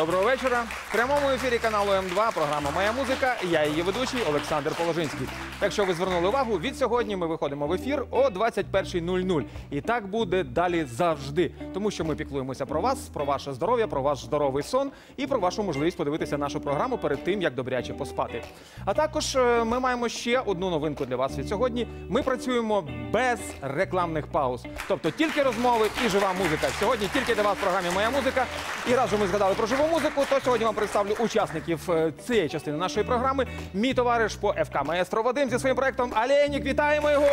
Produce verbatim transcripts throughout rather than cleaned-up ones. Доброго вечора. В прямому ефірі каналу М два програма «Моя музика». Я її ведучий Олександр Положинський. Якщо ви звернули увагу, від сьогодні ми виходимо в ефір о двадцять першій нуль нуль. І так буде далі завжди. Тому що ми піклуємося про вас, про ваше здоров'я, про ваш здоровий сон і про вашу можливість подивитися нашу програму перед тим, як добряче поспати. А також ми маємо ще одну новинку для вас від сьогодні. Ми працюємо без рекламних пауз. Тобто тільки розмови і жива музика. Сьогодні тільки для вас в програмі «Моя музика». І раз же ми згадали про живу музику, то сьогодні вам представлю учасників цієї частини нашої програми. Мій товариш по ФК «Маестро» Вадим зі своїм проєктом «Олейник». Вітаємо його!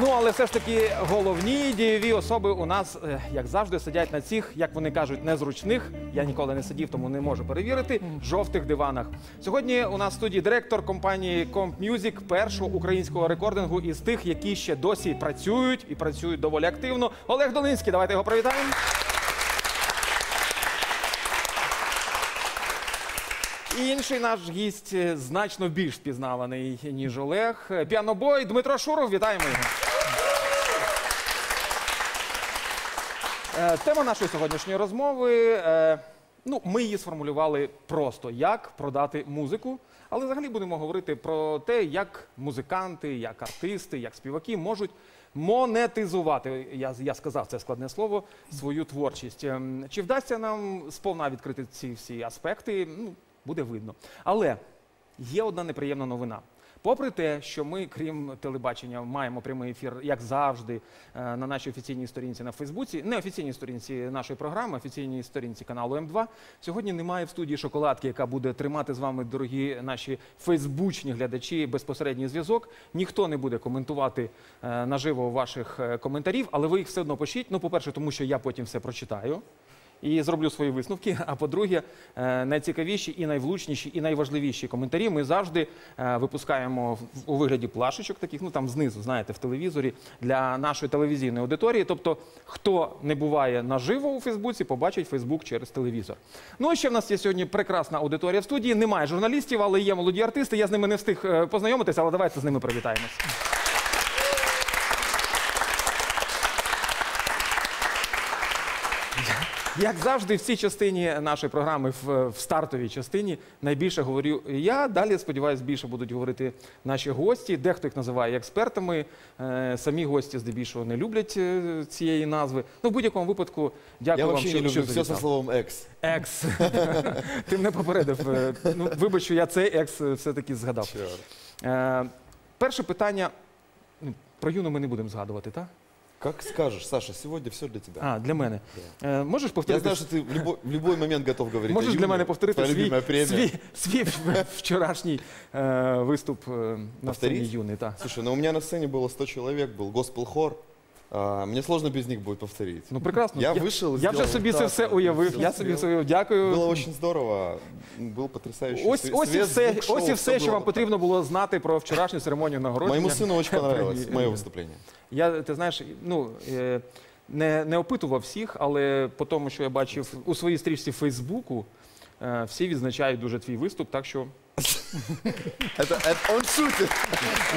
Ну, але все ж таки головні дієві особи у нас, як завжди, сидять на цих, як вони кажуть, незручних, я ніколи не сидів, тому не можу перевірити, жовтих диванах. Сьогодні у нас в студії директор компанії Comp Music, першого українського рекордингу із тих, які ще досі працюють, і працюють доволі активно. Олег Долинський, давайте його привітаємо. І інший наш гість значно більш впізнаваний, ніж Олег. Pianoboy Дмитро Шуров, вітаємо його. Тема нашої сьогоднішньої розмови, ну, ми її сформулювали просто, як продати музику. Але взагалі будемо говорити про те, як музиканти, як артисти, як співаки можуть монетизувати, я, я сказав це складне слово, свою творчість. Чи вдасться нам сповна відкрити ці всі аспекти? Ну, буде видно. Але є одна неприємна новина. Попри те, що ми, крім телебачення, маємо прямий ефір, як завжди, на нашій офіційній сторінці на Фейсбуці, не офіційній сторінці нашої програми, офіційній сторінці каналу М два, сьогодні немає в студії шоколадки, яка буде тримати з вами, дорогі наші фейсбучні глядачі, безпосередній зв'язок. Ніхто не буде коментувати наживо ваших коментарів, але ви їх все одно пишіть. Ну, по-перше, тому що я потім все прочитаю і зроблю свої висновки. А по-друге, найцікавіші і найвлучніші, і найважливіші коментарі ми завжди випускаємо у вигляді плашечок таких, ну там знизу, знаєте, в телевізорі, для нашої телевізійної аудиторії. Тобто, хто не буває наживо у Фейсбуці, побачить Фейсбук через телевізор. Ну, і ще в нас є сьогодні прекрасна аудиторія в студії. Немає журналістів, але є молоді артисти. Я з ними не встиг познайомитися, але давайте з ними привітаємось. Як завжди, в цій частині нашої програми, в стартовій частині, найбільше говорю я. Далі, сподіваюся, більше будуть говорити наші гості. Дехто їх називає експертами. Самі гості здебільшого не люблять цієї назви. Ну, в будь-якому випадку, дякую вам, що завітали. Я взагалі люблю все зі словом «екс». «Екс». Ти мене попередив. Вибач, що я цей «екс» все-таки згадав. Перше питання. Про Юну ми не будемо згадувати, так? Как скажешь, Саша, сегодня все для тебя. А, для меня. Да. Можешь повторить? Я знаю, что ты в любой, в любой момент готов говорить. Можешь для меня повторить свой, свой вчерашний э, выступ э, на повторить? Сцене Юны? Да. Слушай, ну у меня на сцене было сто человек, был госпел-хор. А, мне сложно без них будет повторить. Ну, прекрасно. Я, я вышел, я уже собі це все уявив, я собі все, дякую. Было очень здорово, был потрясающий ось, свет, ось і все, звук, шоу, ось і все, що вам потрібно було знати про вчорашню церемонію нагородження. Моєму сину дуже понравилось моє виступлення. Я, ти знаєш, ну, не, не опитував всіх, але по тому, що я бачив у своїй стрічці в Фейсбуку, всі відзначають дуже твій виступ, так що... Это, это он шутит.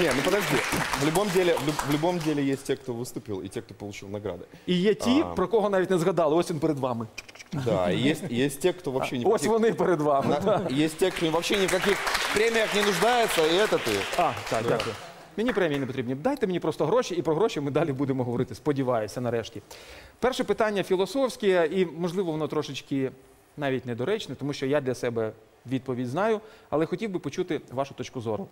Не, ну подожди. В любом деле, в любом деле есть те, кто выступил, и те, кто получил награды. И есть те, про кого навіть не згадали. Ось він перед вами. Да, и есть, есть те, кто вообще никаких... Ось вони перед вами. На, да. Есть те, кто вообще никаких премиях не нуждается, и это ты. А, так, да. Дякую. Мені премії не потрібні. Дайте мені просто гроші, і про гроші ми далі будемо говорити. Сподіваюся, нарешті. Перше питання філософське, і, можливо, воно трошечки навіть недоречне, тому що я для себе... відповідь знаю, але хотів би почути вашу точку зору.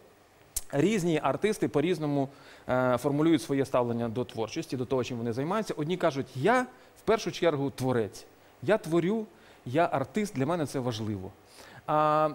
Різні артисти по-різному е, формулюють своє ставлення до творчості, до того, чим вони займаються. Одні кажуть, я в першу чергу творець, я творю, я артист, для мене це важливо. А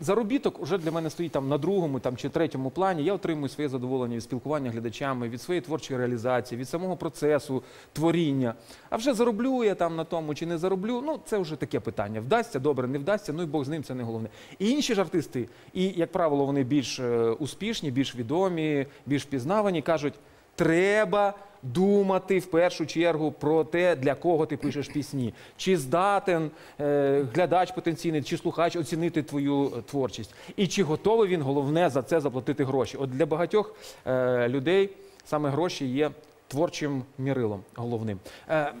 заробіток вже для мене стоїть там, на другому там, чи третьому плані. Я отримую своє задоволення від спілкування глядачами, від своєї творчої реалізації, від самого процесу творіння. А вже зароблю я там на тому чи не зароблю, ну це вже таке питання. Вдасться, добре, не вдасться, ну і Бог з ним, це не головне. І інші ж артисти, і, як правило, вони більш успішні, більш відомі, більш впізнавані, кажуть, треба думати в першу чергу про те, для кого ти пишеш пісні. Чи здатен е, глядач потенційний, чи слухач оцінити твою творчість. І чи готовий він, головне, за це заплатити гроші. От для багатьох е, людей саме гроші є творчим мірилом головним. Е,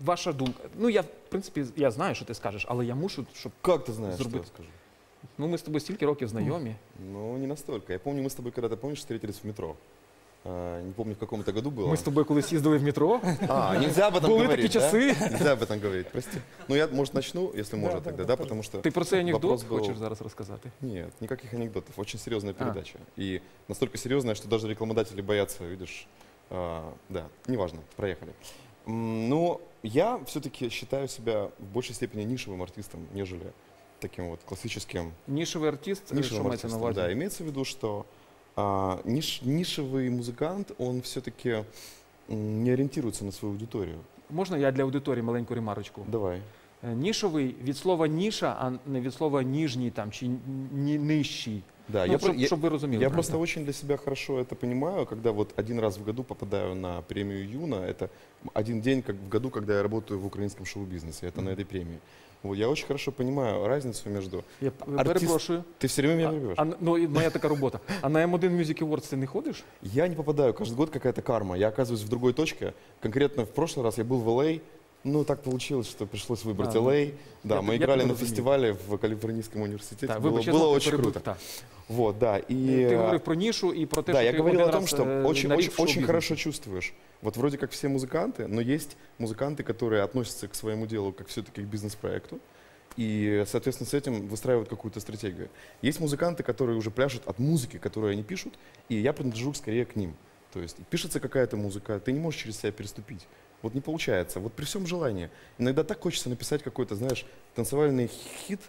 ваша думка. Ну, я, в принципі, я знаю, що ти скажеш, але я мушу, щоб... Як ти знаєш, зробити... що я скажу? Ну, ми з тобою стільки років знайомі. Ну, не настільки. Я пам'ятаю, ми з тобою коли-то, пам'ятаєш, зустрілися в метро. Не помню, в каком-то году было. Мы с тобой колись ездили в метро. А, нельзя об этом Были говорить, такие часы. Да? Нельзя об этом говорить, прости. Ну, я, может, начну, если можно, да, тогда, да, да, потому что... Ты про цей анекдот был... хочешь зараз рассказать? Нет, никаких анекдотов. Очень серьезная передача. А. И настолько серьезная, что даже рекламодатели боятся, видишь. А, да, неважно, проехали. Но я все-таки считаю себя в большей степени нишевым артистом, нежели таким вот классическим... Нишевый артист? Нишевым артистом, да. Имеется в виду, что... А, ниш, нишевый музыкант, он все-таки не ориентируется на свою аудиторию. Можно я для аудитории маленькую ремарочку? Давай. Нишевый від слова ніша, а не від слова нижний там, чи нижчий. Да, ну, я, чтоб, я, чтоб вы разумели, я просто очень для себя хорошо это понимаю, когда вот один раз в году попадаю на премию Юна. Это один день как, в году, когда я работаю в украинском шоу-бизнесе, это mm-hmm. на этой премии. Я очень хорошо понимаю разницу между... Я артист... перепрошую. Ты все время меня перебиваешь. А, а, ну, моя такая работа. А на эм один мьюзик эвордс ты не ходишь? Я не попадаю. Каждый год какая-то карма. Я оказываюсь в другой точке. Конкретно в прошлый раз я был в эл эй. Ну, так получилось, что пришлось выбрать а, эл эй. Да, я, мы я, играли я на разумею. фестивале в Калифорнийском университете. Так, было, было очень перебыл. круто. Так. Вот, да. И, ты говорил про нишу и про то, да, что я ты говорил о том, что э, очень, очень, очень хорошо чувствуешь. Вот вроде как все музыканты, но есть музыканты, которые относятся к своему делу как все-таки к бизнес-проекту. И, соответственно, с этим выстраивают какую-то стратегию. Есть музыканты, которые уже пляшут от музыки, которую они пишут, и я принадлежу скорее к ним. То есть пишется какая-то музыка, ты не можешь через себя переступить. Вот не получается. Вот при всем желании. Иногда так хочется написать какой-то, знаешь, танцевальный хит,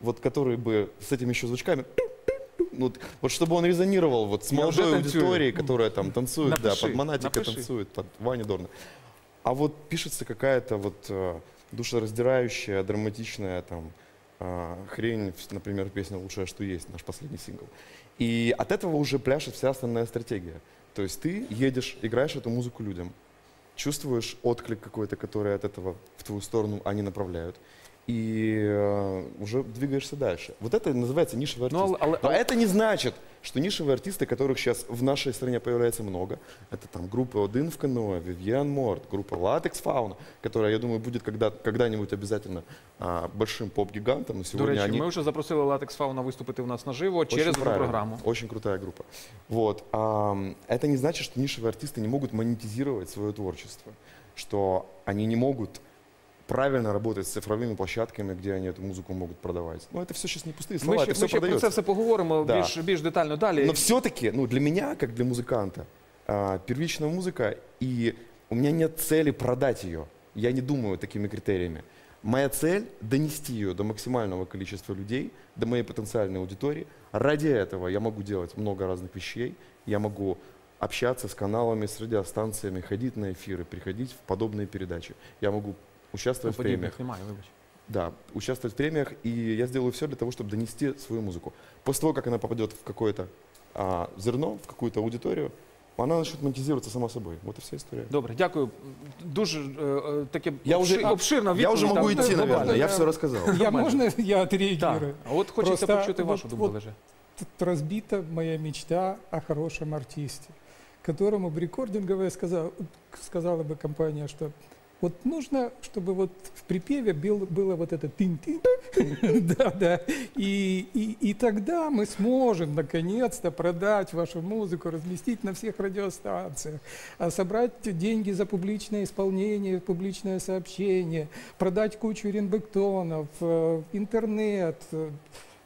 вот который бы с этими еще звучками... Вот, вот чтобы он резонировал вот, с молодой аудиторией, которая там танцует, напиши, да, под Монатика напиши. танцует, под Ваню Дорна. А вот пишется какая-то вот э, душераздирающая, драматичная там, э, хрень, например, песня «Лучшее, что есть», наш последний сингл. И от этого уже пляшет вся основная стратегия. То есть ты едешь, играешь эту музыку людям, чувствуешь отклик какой-то, который от этого в твою сторону они направляют. И э, уже двигаешься дальше. Вот это называется нишевый артист. Но, но, но это не значит, что нишевые артисты, которых сейчас в нашей стране появляется много, это там группа «Один в Каноне», Вивиан Морд, группа «Латекс Фауна», которая, я думаю, будет когда, когда-нибудь обязательно а, большим поп-гигантом. До речи, они... мы уже запросили «Латекс Фауна» выступить у нас наживо очень через эту программу. Очень крутая группа. Вот. А, это не значит, что нишевые артисты не могут монетизировать свое творчество, что они не могут... правильно работать с цифровыми площадками, где они эту музыку могут продавать. Ну, это все сейчас не пустые слова, мы это ще, все мы продается. Мы про це все поговоримо да. більш, більш детально далі. Но все-таки, ну, для меня, как для музыканта, э, первичная музыка, и у меня нет цели продать ее. Я не думаю такими критериями. Моя цель – донести ее до максимального количества людей, до моей потенциальной аудитории. Ради этого я могу делать много разных вещей. Я могу... общаться с каналами, с радиостанциями, ходить на эфиры, приходить в подобные передачи. Я могу... участвовать ну, в премиях. Снимаю, да, участвовать в премиях, и я сделаю все для того, чтобы донести свою музыку. После того, как она попадет в какое-то а, зерно, в какую-то аудиторию, она начнет монетизироваться сама собой. Вот и вся история. Добре, дякую. Дуже э, таке я обшир, уже, обширно. Я уже могу идти, наверное, я все рассказал. Я можно, я отреагирую? А вот хочется почути вашу думку, Олеже. Тут разбита моя мечта о хорошем артисте, которому бы рекординговая сказала бы компания, что... Вот нужно, чтобы вот в припеве был, было вот это тын-тын, да-да, и, и, и тогда мы сможем наконец-то продать вашу музыку, разместить на всех радиостанциях, собрать деньги за публичное исполнение, публичное сообщение, продать кучу ринбэктонов, интернет,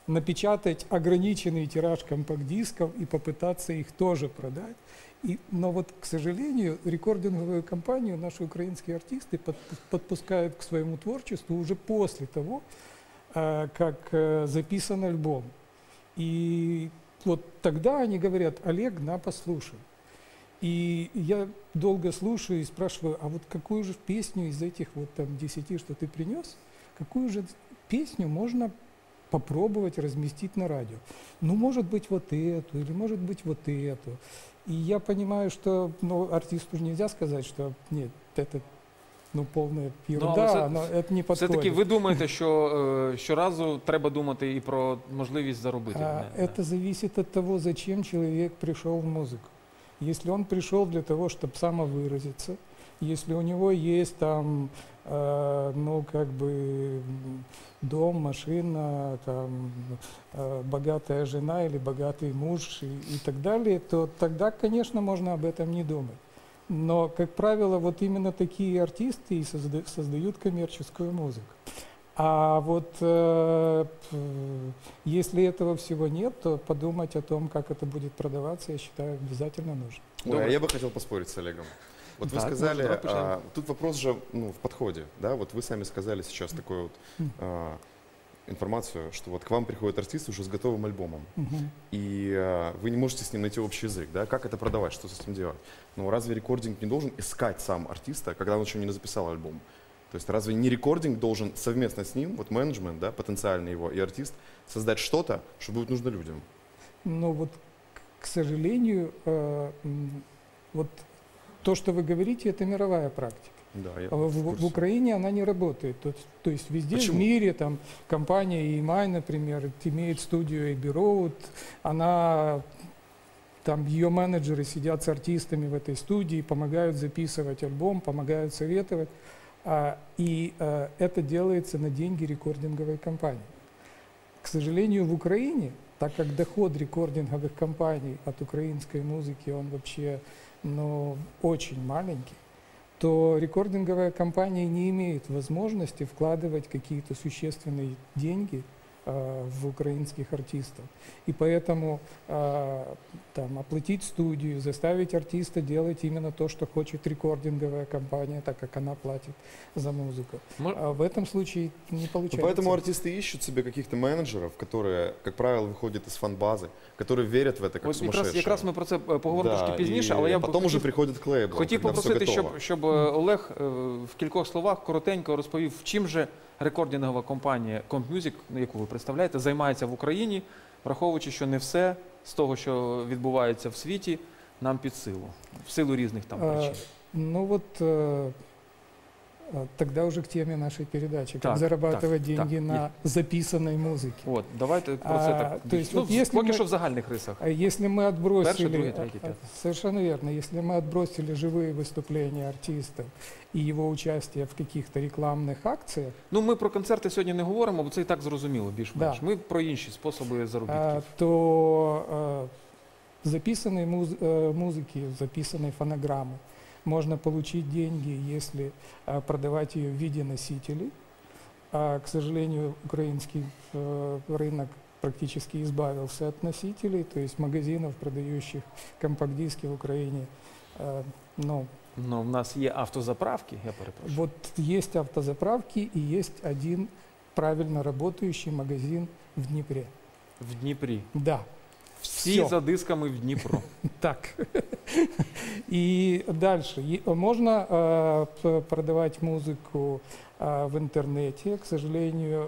напечатать ограниченный тираж компакт-дисков и попытаться их тоже продать. И, но вот, к сожалению, рекординговую компанию наши украинские артисты под, подпускают к своему творчеству уже после того, э, как э, записан альбом. И вот тогда они говорят: Олег, на, послушай. И я долго слушаю и спрашиваю, а вот какую же песню из этих вот там десяти, что ты принес, какую же песню можно попробовать разместить на радио? Ну, может быть, вот эту, или может быть, вот эту. И я понимаю, что ну, артисту нельзя сказать, что нет, это ну, полная ерунда, но це, это не подходит. Все-таки вы думаете, что э, щоразу треба думати и про возможность заработать? А, это зависит от того, зачем человек пришел в музыку. Если он пришел для того, чтобы самовыразиться, если у него есть там, э, ну, как бы, дом, машина, там, э, богатая жена или богатый муж и, и так далее, то тогда, конечно, можно об этом не думать. Но, как правило, вот именно такие артисты и созда- создают коммерческую музыку. А вот э, если этого всего нет, то подумать о том, как это будет продаваться, я считаю, обязательно нужно. Ой, а я бы хотел поспорить с Олегом. Вот да, вы сказали, ну, а, тут вопрос же ну, в подходе, да? Вот вы сами сказали сейчас такую вот а, информацию, что вот к вам приходит артист уже с готовым альбомом, угу. и а, вы не можете с ним найти общий язык, да? Как это продавать, что с этим делать? Но разве рекординг не должен искать сам артиста, когда он еще не записал альбом? То есть разве не рекординг должен совместно с ним, вот менеджмент, да, потенциальный его и артист, создать что-то, что будет нужно людям? Ну вот, к сожалению, э, вот то, что вы говорите, это мировая практика. Да, я в, в, в Украине она не работает. То, то есть везде Почему? в мире, там, компания Imaj, например, имеет студию Abbey Road, она... Там ее менеджеры сидят с артистами в этой студии, помогают записывать альбом, помогают советовать. А, и а, это делается на деньги рекординговой компании. К сожалению, в Украине, так как доход рекординговых компаний от украинской музыки, он вообще ну, очень маленький, то рекординговая компания не имеет возможности вкладывать какие-то существенные деньги в украинских артистов. И поэтому э, там, оплатить студию, заставить артиста делать именно то, что хочет рекординговая компания, так как она платит за музыку. Мы... А в этом случае не получается. Но поэтому артисты ищут себе каких-то менеджеров, которые, как правило, выходят из фан-бази, которые верят в это как Ось, сумасшедшие. Якраз, якраз ми про це поговоримо да, трошки пізніше, але я потім уже приходять к лейблу. Хотів попросити, щоб, щоб Олег в кількох словах коротенько розповів, чим же рекордингова компанія Comp Music, яку ви представляєте, займається в Україні, враховуючи, що не все з того, що відбувається в світі, нам під силу. В силу різних там причин. Ну от, тоді вже к темі нашої передачі. Як заробляти деньги на записаній музиці. От, давайте про це так. Ну, поки що в загальних рисах. Якщо ми відбросили... Перший, другий, третій, п'ятий. Совершенно верно. Якщо ми відбросили живі виступлення артистів, і його участь в якихось рекламних акціях. Ну, ми про концерти сьогодні не говоримо, бо це і так зрозуміло більш-менш. Ми про інші способи заробітків. То записаної музики, записаної фонограми можно получить деньги, если продавать ее в виде носителей. А, к сожалению, украинский рынок практически избавился от носителей, то есть магазинов, продающих компакт-диски в Украине, ну, но у нас есть автозаправки, я перепрошу. Вот есть автозаправки и есть один правильно работающий магазин в Днепре. В Днепре? Да. Всі за дисками в Дніпро. Так. І далі. Можна продавати музику в інтернеті. К сожалению,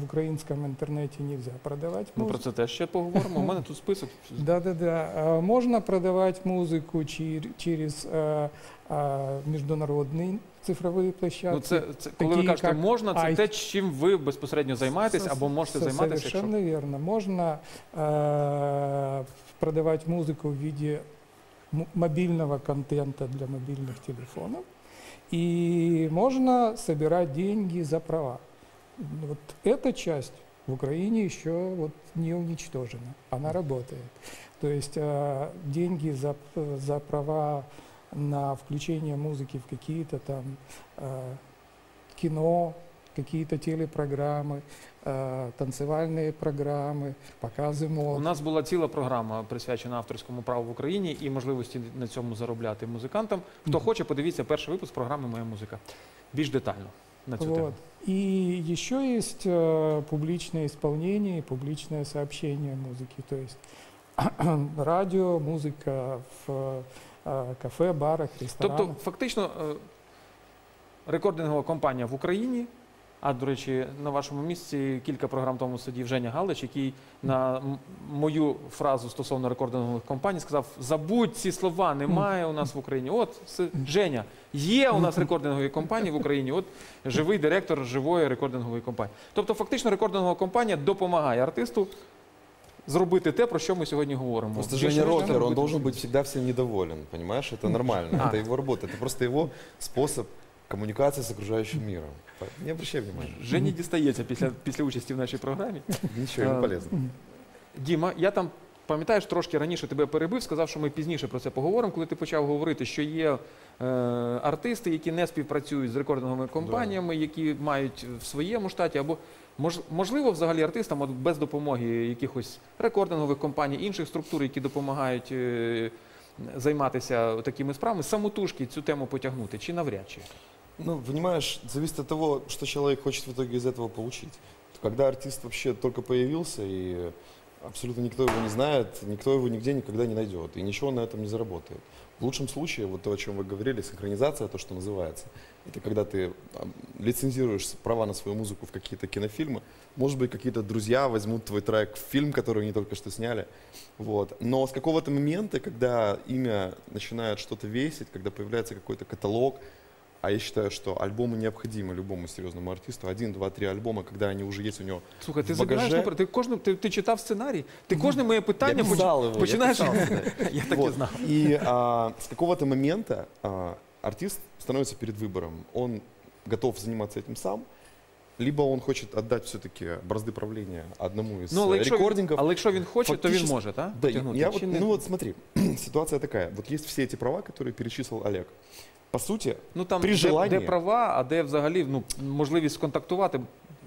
в українському інтернеті не можна продавати музику. Ми про це теж ще поговоримо. У мене тут список. Да-да-да. Можна продавати музику через міжнародні цифрові площадки. Коли ви кажете «можна», це те, чим ви безпосередньо займаєтесь або можете займатися? Совершенно вірно. Можна продавати музику в виді мобільного контенту для мобільних телефонів. И можно собирать деньги за права. Вот эта часть в Украине еще вот не уничтожена, она работает. То есть э, деньги за, за права на включение музыки в какие-то там э, кино, какие-то телепрограммы, э, танцевальные программы, показы мод. У нас була ціла програма, присвячена авторському праву в Україні і можливості на цьому заробляти музикантам. Хто хоче, подивіться перший випуск програми «Моя музика» більш детально на цю вот тему. И еще есть э, публичное исполнение и публичное сообщение музыки. То есть радио, музыка в э, кафе, барах, ресторанах. Тобто фактично э, рекордингова компанія в Україні. А, до речі, на вашому місці кілька програм тому сидів Женя Галдич, який на мою фразу стосовно рекордингових компаній сказав: «Забудь ці слова, немає у нас в Україні». От, Женя, є у нас рекордингові компанії в Україні, от живий директор живої рекордингової компанії. Тобто, фактично, рекордингова компанія допомагає артисту зробити те, про що ми сьогодні говоримо. Просто Женя Ротлер, он должен быть всегда всем недоволен, понимаешь? Это нормально, это его работа, это просто его способ коммуникации с окружающим миром. Не обращай внимания. Женя дістається після, після участі в нашій програмі. Нічого, не полезно. Діма, я там, пам'ятаєш, трошки раніше тебе перебив, сказав, що ми пізніше про це поговоримо, коли ти почав говорити, що є е, артисти, які не співпрацюють з рекординговими компаніями, які мають в своєму штаті, або мож, можливо взагалі артистам от, без допомоги якихось рекордингових компаній, інших структур, які допомагають е, займатися такими справами, самотужки цю тему потягнути, чи навряд чи? Ну, понимаешь, зависит от того, что человек хочет в итоге из этого получить. Когда артист вообще только появился, и абсолютно никто его не знает, никто его нигде никогда не найдет, и ничего на этом не заработает. В лучшем случае, вот то, о чем вы говорили, синхронизация, то, что называется, это когда ты лицензируешь права на свою музыку в какие-то кинофильмы, может быть, какие-то друзья возьмут твой трек в фильм, который они только что сняли. Вот. Но с какого-то момента, когда имя начинает что-то весить, когда появляется какой-то каталог, а я считаю, что альбомы необходимы любому серьезному артисту. Один, два, три альбома, когда они уже есть у него. Слухай, ты забираешь, ты, кожным, ты, ты читал сценарий, ты кожное мое питание начинаешь. Я так и знал. И а, с какого-то момента а, артист становится перед выбором. Он готов заниматься этим сам, либо он хочет отдать все-таки бразды правления одному из ну, рекордингов. А если он хочет, то он может, а? Да, я вот, ну вот смотри, ситуация такая. Вот есть все эти права, которые перечислил Олег. По суті, ну, там, при желании, де, де права, а де взагалі ну, можливість контактувати,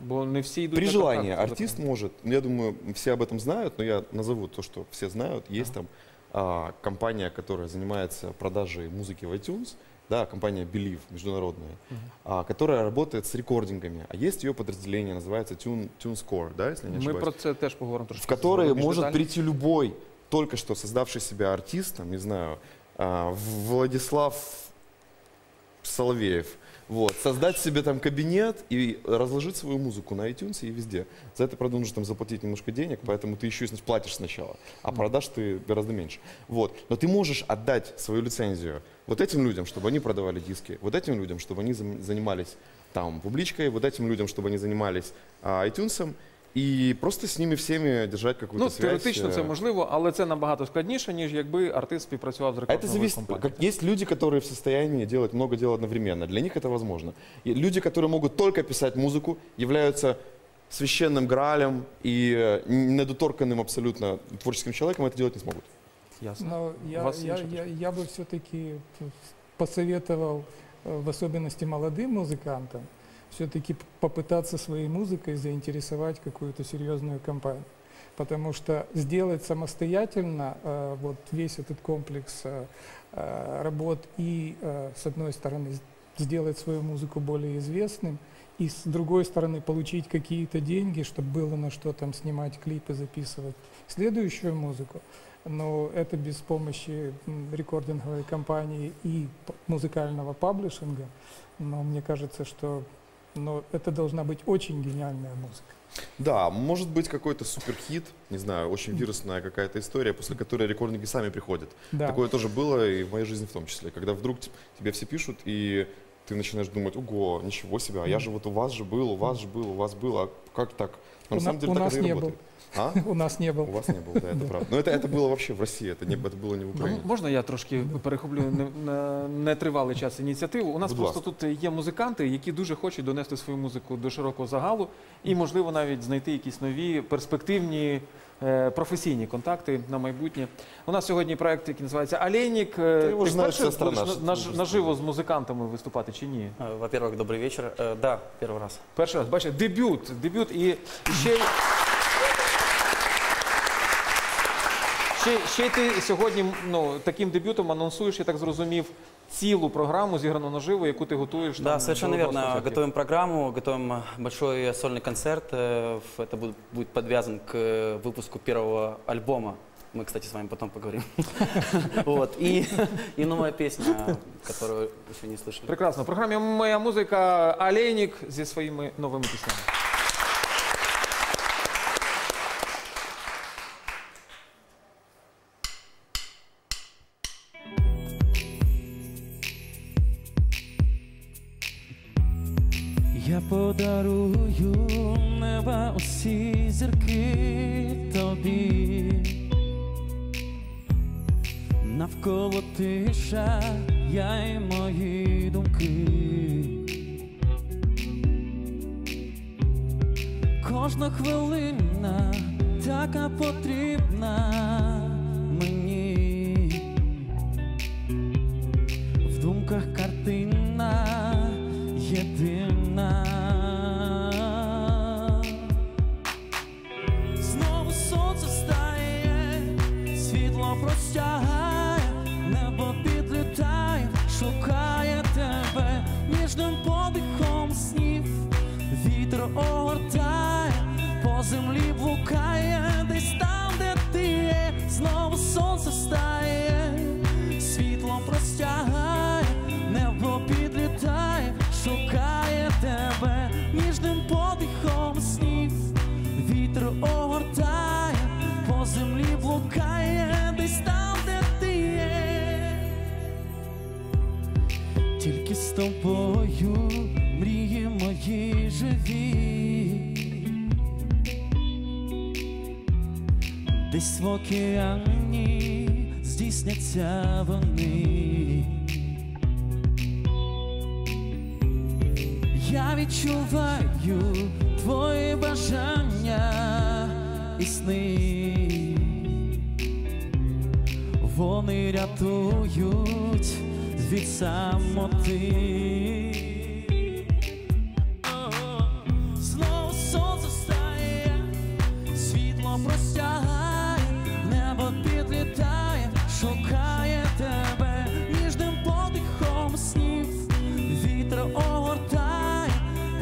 бо не всі йдуть. При желании артист може, я думаю, всі об этом знають, но я назову то, що всі знають. Є ага. там а, компанія, яка займається продажею музики в iTunes, да, компания Believe, международная, ага. а, которая работает с рекордингами. А есть ее подразделение, называется TuneScore, да, если не ошибаюсь. Мы про це теж поговоримо трошки. В которое может прийти любой, только что создавший себя артист, там, не знаю, а, Владислав Соловеев, вот, создать себе там кабинет и разложить свою музыку на iTunes и везде. За это, правда, нужно там заплатить немножко денег, поэтому ты еще и платишь сначала, а продаж ты гораздо меньше. Вот. Но ты можешь отдать свою лицензию вот этим людям, чтобы они продавали диски, вот этим людям, чтобы они занимались там публичкой, вот этим людям, чтобы они занимались а, iTunes. І просто з ними всіми держать якусь ну, связь. Ну, теоретично це можливо, але це набагато складніше, ніж якби артист співпрацював з рекордною компанією. Є люди, які в стані робити багато діл одновременно. Для них це можливо. І люди, які можуть тільки писати музику, являються священним граалем і недоторканим абсолютно творчим чоловіком, це робити не зможуть. Ясно. Я, я, я, я би все-таки посоветував, в особливості молодим музикантам, все-таки попытаться своей музыкой заинтересовать какую-то серьезную компанию. Потому что сделать самостоятельно э, вот весь этот комплекс э, работ и, э, с одной стороны, сделать свою музыку более известным, и, с другой стороны, получить какие-то деньги, чтобы было на что там снимать клипы, записывать следующую музыку. Но это без помощи рекординговой компании и музыкального паблишинга. Но мне кажется, что... Но это должна быть очень гениальная музыка. Да, может быть какой-то суперхит, не знаю, очень вирусная какая-то история, после которой рекордники сами приходят. Да. Такое тоже было и в моей жизни в том числе, когда вдруг тебе все пишут, и ты начинаешь думать, ого, ничего себе, а я же вот у вас же был, у вас же был, у вас был, а как так? Но на самом деле так это и работает. А? У нас не було. У вас не було, да, це правда. Ну, это, это було вообще в Росії, це, не, це було не в Україні. Ну, можна я трошки перехоплю нетривалий час ініціативу? У нас Будь просто ласка. Тут є музиканти, які дуже хочуть донести свою музику до широкого загалу і, можливо, навіть знайти якісь нові перспективні професійні контакти на майбутнє. У нас сьогодні проект, який називається «Олейник». Ти вже знаєш, що страна. Наживо з музикантами виступати чи ні? Во-первых, добрий вечір. Да, перший раз. Перший раз. Бачите, дебют. Дебют і ще... Ще, ще ти сьогодні ну, таким дебютом анонсуєш, я так зрозумів, цілу программу, зіграну наживо, яку ти готуєш? Да, там, совершенно верно. Готовим программу, готовим большой сольный концерт. Это будет, будет подвязан к выпуску первого альбома. Мы, кстати, с вами потом поговорим. Вот. И, и новая песня, которую еще не слышали. Прекрасно. В программе «Моя музыка» Олейник зі своїми новими піснями. Я подарую неба усі зірки, то собі. Навколо тиша, я і мої думки. Кожна хвилина така потрібна мені. В думках картина єдина. Знову сонце встає, світло простягає, небо підлітає, шукає тебе ніжним подихом снів. Вітер огортає, по землі блукає, десь там, де ти є. Знову сонце встає, світло простягає, небо підлітає, шукає тебе ніжним подихом снів. Вітер огортає, по землі блукає, десь там, де ти є. Тільки з тобою мрії мої живі. Десь в океані здійсняться вони. Я відчуваю твої бажання і сни. Вони рятують від самоти. Знову сонце встає, світло простягає, небо підлітає, шукає тебе ніжним подихом снів. Вітер огортає,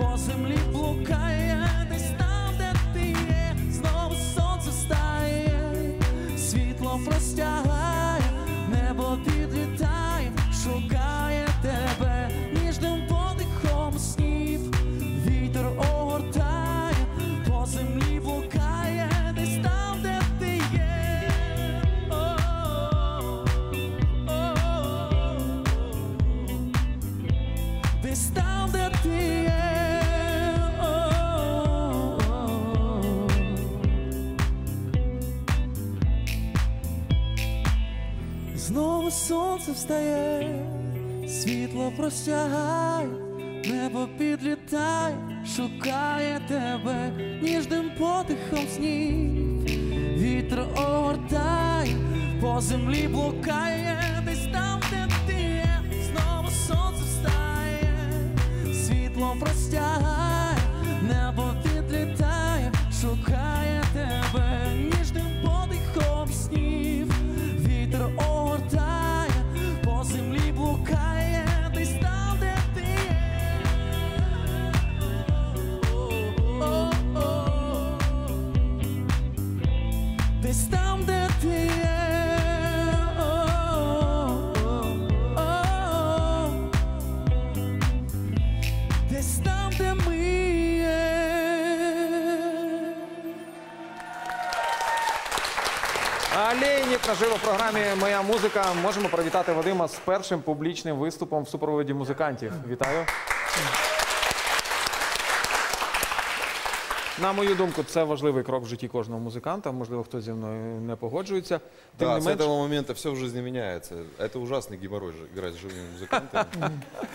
по землі блукає, десь там, де ти є. Знову сонце встає, світло простягає, небо підлітає, шукає тебе ніжним подихом снів. Вітер огортає, по землі блукає, десь там, де ти є. Десь там, де ти є. Знову сонце встає, світло простягає, небо підлітає, шукає тебе ніжним подихом снів. Вітер огортає, по землі блукає, десь там, де ти є. Знову сонце встає, світло простягає, небо підлітає, шукає тебе ніжним подихом снів. Вітер огортає, по землі блукає, десь там, де ти є. Десь там, де ти є. Десь там, де ми є. Олейник наживо в програмі «Моя музика». Можемо привітати Вадима з першим публічним виступом в супроводі музикантів. Вітаю. На мою думку, це важливий крок в житті кожного музиканта. Можливо, хтось зі мною не погоджується. Тим Да, не с менш- этого момента все в жизни меняется. Это ужасный геморрой же- играть с живыми музыкантами.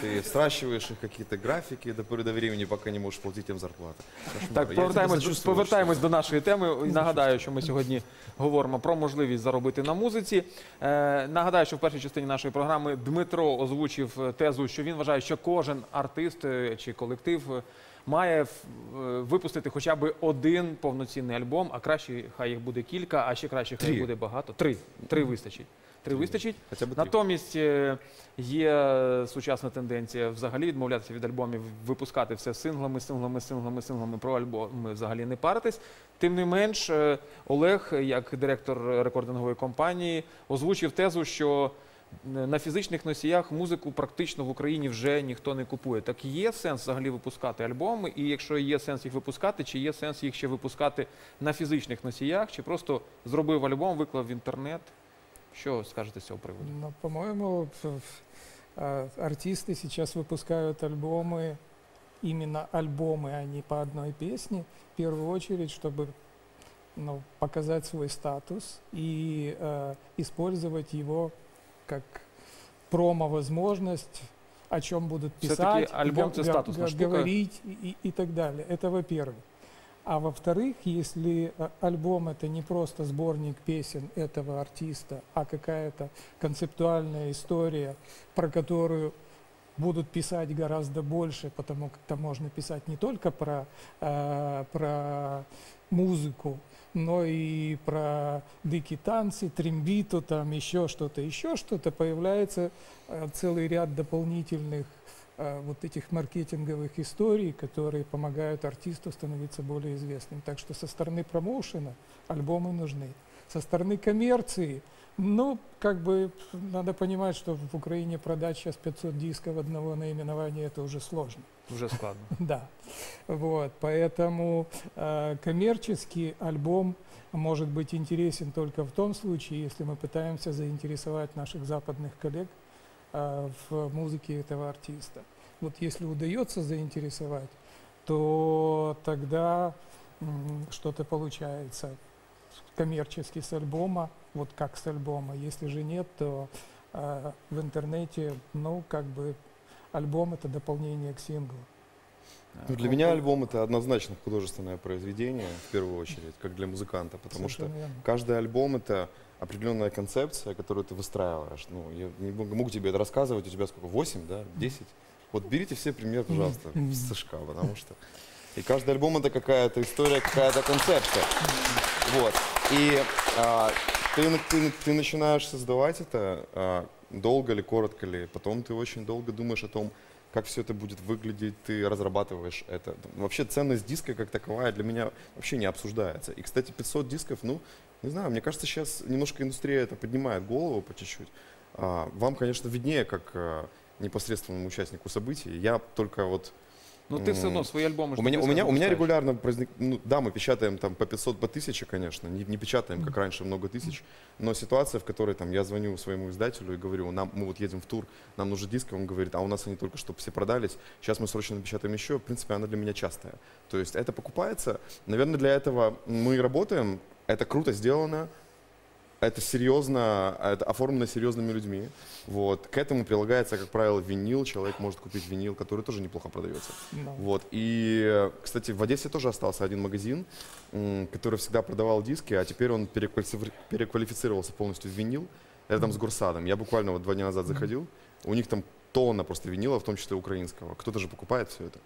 Ты стращиваешь их какие-то графики до поры до времени, пока не можешь платить им зарплату. Кошмар. Я Так, тебя повертаємось, сочувствую, повертаємось до нашої теми. І нагадаю, що ми сьогодні говоримо про можливість заробити на музиці. Е, нагадаю, що в першій частині нашої програми Дмитро озвучив тезу, що він вважає, що кожен артист е, чи колектив е, має е, випустити хоча б один повноцінний альбом, а краще хай їх буде кілька, а ще краще хай Три. їх буде багато. Три. Три вистачить. Три вистачить. Хоча б три. Натомість е, є сучасна тенденція взагалі відмовлятися від альбомів, випускати все синглами, синглами, синглами, синглами, про альбоми взагалі не паритись. Тим не менш, е, Олег, як директор рекордингової компанії, озвучив тезу, що е, на фізичних носіях музику практично в Україні вже ніхто не купує. Так є сенс взагалі випускати альбоми? І якщо є сенс їх випускати, чи є сенс їх ще випускати на фізичних носіях, чи просто зробив альбом, виклав в інтернет? Что скажете с этого привода? Ну, по-моему, артисты сейчас выпускают альбомы, именно альбомы, а не по одной песне, в первую очередь, чтобы ну, показать свой статус и э, использовать его как промо-возможность, о чем будут писать, альбом га- га- говорить и, и, и так далее. Это во-первых. А во-вторых, если альбом — это не просто сборник песен этого артиста, а какая-то концептуальная история, про которую будут писать гораздо больше, потому что можно писать не только про, э, про музыку, но и про дикие танцы, трембиту, там еще что-то, еще что-то, появляется э, целый ряд дополнительных э, вот этих маркетинговых историй, которые помогают артисту становиться более известным. Так что со стороны промоушена альбомы нужны. Со стороны коммерции, ну, как бы, надо понимать, что в Украине продать сейчас пятьсот дисков одного наименования — это уже сложно. Уже складно. Да. Вот, поэтому э, коммерческий альбом может быть интересен только в том случае, если мы пытаемся заинтересовать наших западных коллег э, в музыке этого артиста. Вот если удается заинтересовать, то тогда э, что-то получается. Коммерчески с альбома, вот как с альбома. Если же нет, то э, в интернете, ну, как бы, альбом — это дополнение к синглу. Ну, для меня альбом — это однозначно художественное произведение, в первую очередь, как для музыканта, потому Совершенно что верно. Каждый альбом — это определенная концепция, которую ты выстраиваешь. Ну, я не могу тебе это рассказывать, у тебя сколько, восемь, да, десять? Вот берите все пример, пожалуйста, с Сашка, потому что... И каждый альбом — это какая-то история, какая-то концепция. Вот. И а, ты, ты, ты начинаешь создавать это, а, долго ли, коротко ли, потом ты очень долго думаешь о том, как все это будет выглядеть, ты разрабатываешь это. Вообще ценность диска как таковая для меня вообще не обсуждается. И, кстати, пятьсот дисков, ну, не знаю, мне кажется, сейчас немножко индустрия это поднимает голову по чуть-чуть. А, вам, конечно, виднее, как а, непосредственному участнику событий. Я только вот... Но ты все равно свои альбомы... У меня, у меня, у меня регулярно... Ну, да, мы печатаем там по пятьсот, по тысяче, конечно. Не, не печатаем, как раньше, много тысяч. Но ситуация, в которой там, я звоню своему издателю и говорю, нам, мы вот едем в тур, нам нужен диск. Он говорит, а у нас они только что все продались. Сейчас мы срочно напечатаем еще. В принципе, она для меня частая. То есть это покупается. Наверное, для этого мы работаем. Это круто сделано. Это серьезно, это оформлено серьезными людьми. Вот. К этому прилагается, как правило, винил. Человек может купить винил, который тоже неплохо продается. No. Вот. И, кстати, в Одессе тоже остался один магазин, который всегда продавал диски, а теперь он переквалифицировался полностью в винил рядом mm-hmm. с Гурсадом. Я буквально вот два дня назад mm-hmm. заходил. У них там тонна просто винила, в том числе украинского. Кто-то же покупает все это.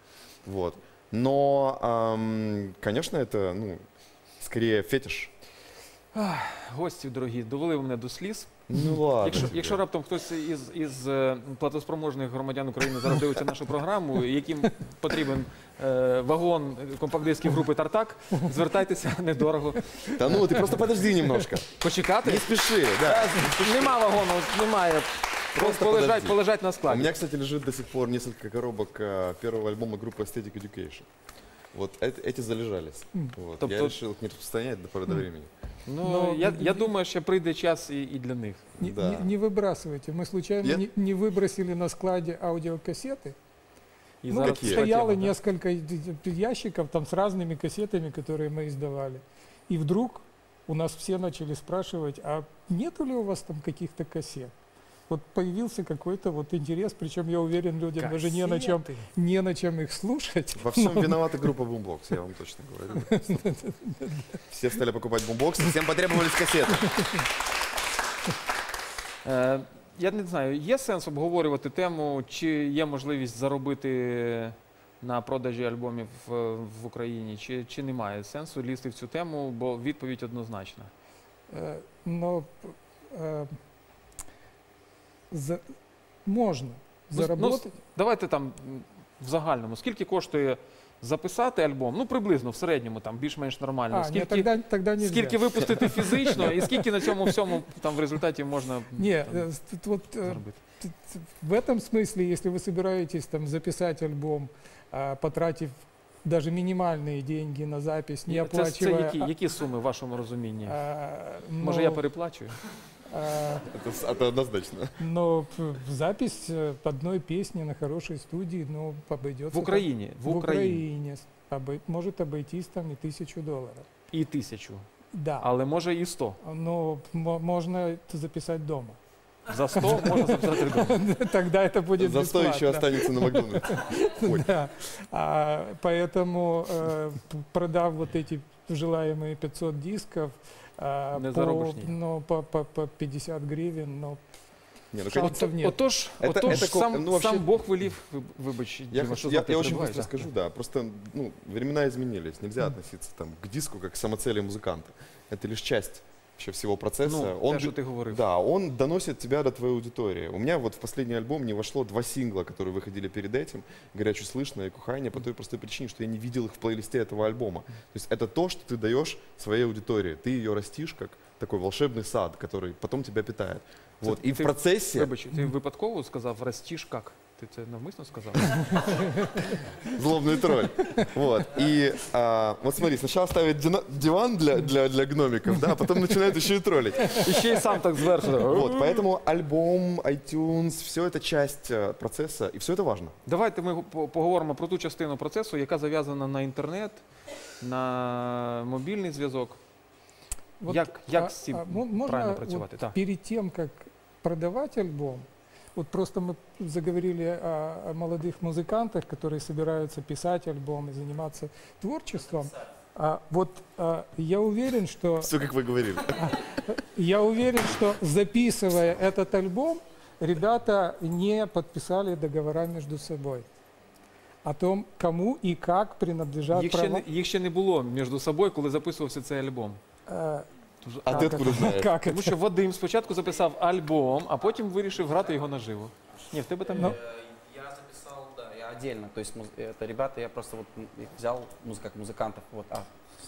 Вот. Но, эм, конечно, это, ну, скорее фетиш. Ах, гості дорогі, довели мене до сліз. Ну, ладно. Якщо, якщо раптом хтось із, із платоспроможних громадян України зараз дивиться нашу програму, яким потрібен е, вагон компакт-дисків групи «Тартак», звертайтеся недорого. Та ну, ти просто подожди немножко. Почекати? Не спіши. Да. Нема вагону, немає. Просто полежать, полежать на складі. У мене, кстати, лежить до сих пор несколько коробок первого альбома группы Aesthetic Education. Вот эти, эти залежались. Mm. Вот. Тобто... Я решил их не распространять до поры до времени. Ну, Но я, я думаю, что прийде час и, и для них. Не, да. не, не выбрасывайте. Мы случайно я... не, не выбросили на складе аудиокассеты. И ну, стояло Хотим, несколько да. ящиков там с разными кассетами, которые мы издавали. И вдруг у нас все начали спрашивать, а нету ли у вас там каких-то кассет? Вот появился какой-то вот интерес, причем я уверен, людям кассеты. Даже не на чем, не на чем их слушать. Во всем но... виновата группа Бумбокс, я вам точно говорю. Все стали покупать Бумбокс, всем потребовались кассеты. Я не знаю, є сенс обговорювати тему, чи є можливість заробити на продажі альбомів в Україні, чи, чи немає сенсу лізти в цю тему, бо відповідь однозначна. Ну... За... Можна заробити. Ну, давайте там в загальному. Скільки коштує записати альбом? Ну, приблизно, в середньому, там, більш-менш нормально. А, скільки, не, тогда, тогда не скільки випустити фізично і скільки на цьому всьому там, в результаті можна не, там, вот, заробити? В этом смысле, если вы собираетесь там, записать альбом, потратив даже минимальные деньги на запись, не оплачивая... Це, це які, які суми в вашому розумінні? А, ну... Може, я переплачую? А, это, это однозначно. Но запись одной песни на хорошей студии, ну, обойдется... В Украине? В, в Украине. Украине. Обой, может обойтись там и тысячу долларов. И тысячу? Да. Але може і сто. Ну, можна записати вдома. За сто можно записать ребенка. Тогда это будет бесплатно. За сто еще останется на Макдональдс. Поэтому, продав вот эти желаемые пятьсот дисков по пятьдесят гривен, но... Отож, сам Бог вылив, выбачь. Я очень быстро скажу, да. Просто времена изменились. Нельзя относиться к диску как к самоцели музыканта. Это лишь часть всего процесса. Ну, он, ты говорил. Да, он доносит тебя до твоей аудитории. У меня вот в последний альбом не вошло два сингла, которые выходили перед этим, «Горячо слышно» и «Кухание», по той простой причине, что я не видел их в плейлисте этого альбома. То есть это то, что ты даешь своей аудитории. Ты ее растишь как такой волшебный сад, который потом тебя питает. Вот. И ты, в процессе... Вибач, ты выпадково сказал «растишь как»? Ты это навмисно сказал? Злобный тролль. Вот. И а, вот смотри, сначала ставят диван для, для, для гномиков, да, а потом начинают еще и троллить. Еще и сам так сверху. Вот, поэтому альбом, iTunes, все это часть процесса, и все это важно. Давайте ми поговоримо про ту частину процесу, яка зав'язана на інтернет, на мобільний зв'язок. Вот, як як з цим правильно працювати? Вот, перед тим, як продавати альбом, вот просто мы заговорили о, о молодых музыкантах, которые собираются писать альбом и заниматься творчеством. А, вот а, я уверен, что... Все, как вы говорили. Я уверен, что записывая этот альбом, ребята не подписали договора между собой о том, кому и как принадлежат права. Их еще не было между собой, когда записывался этот альбом. А ти откуда знаєш? Тому що Вадим спочатку записав альбом, а потім вирішив грати його наживо. Ні, в тебе там... Я записав, да, я отдельно. То есть, это ребята, я просто взял как музыкантов, а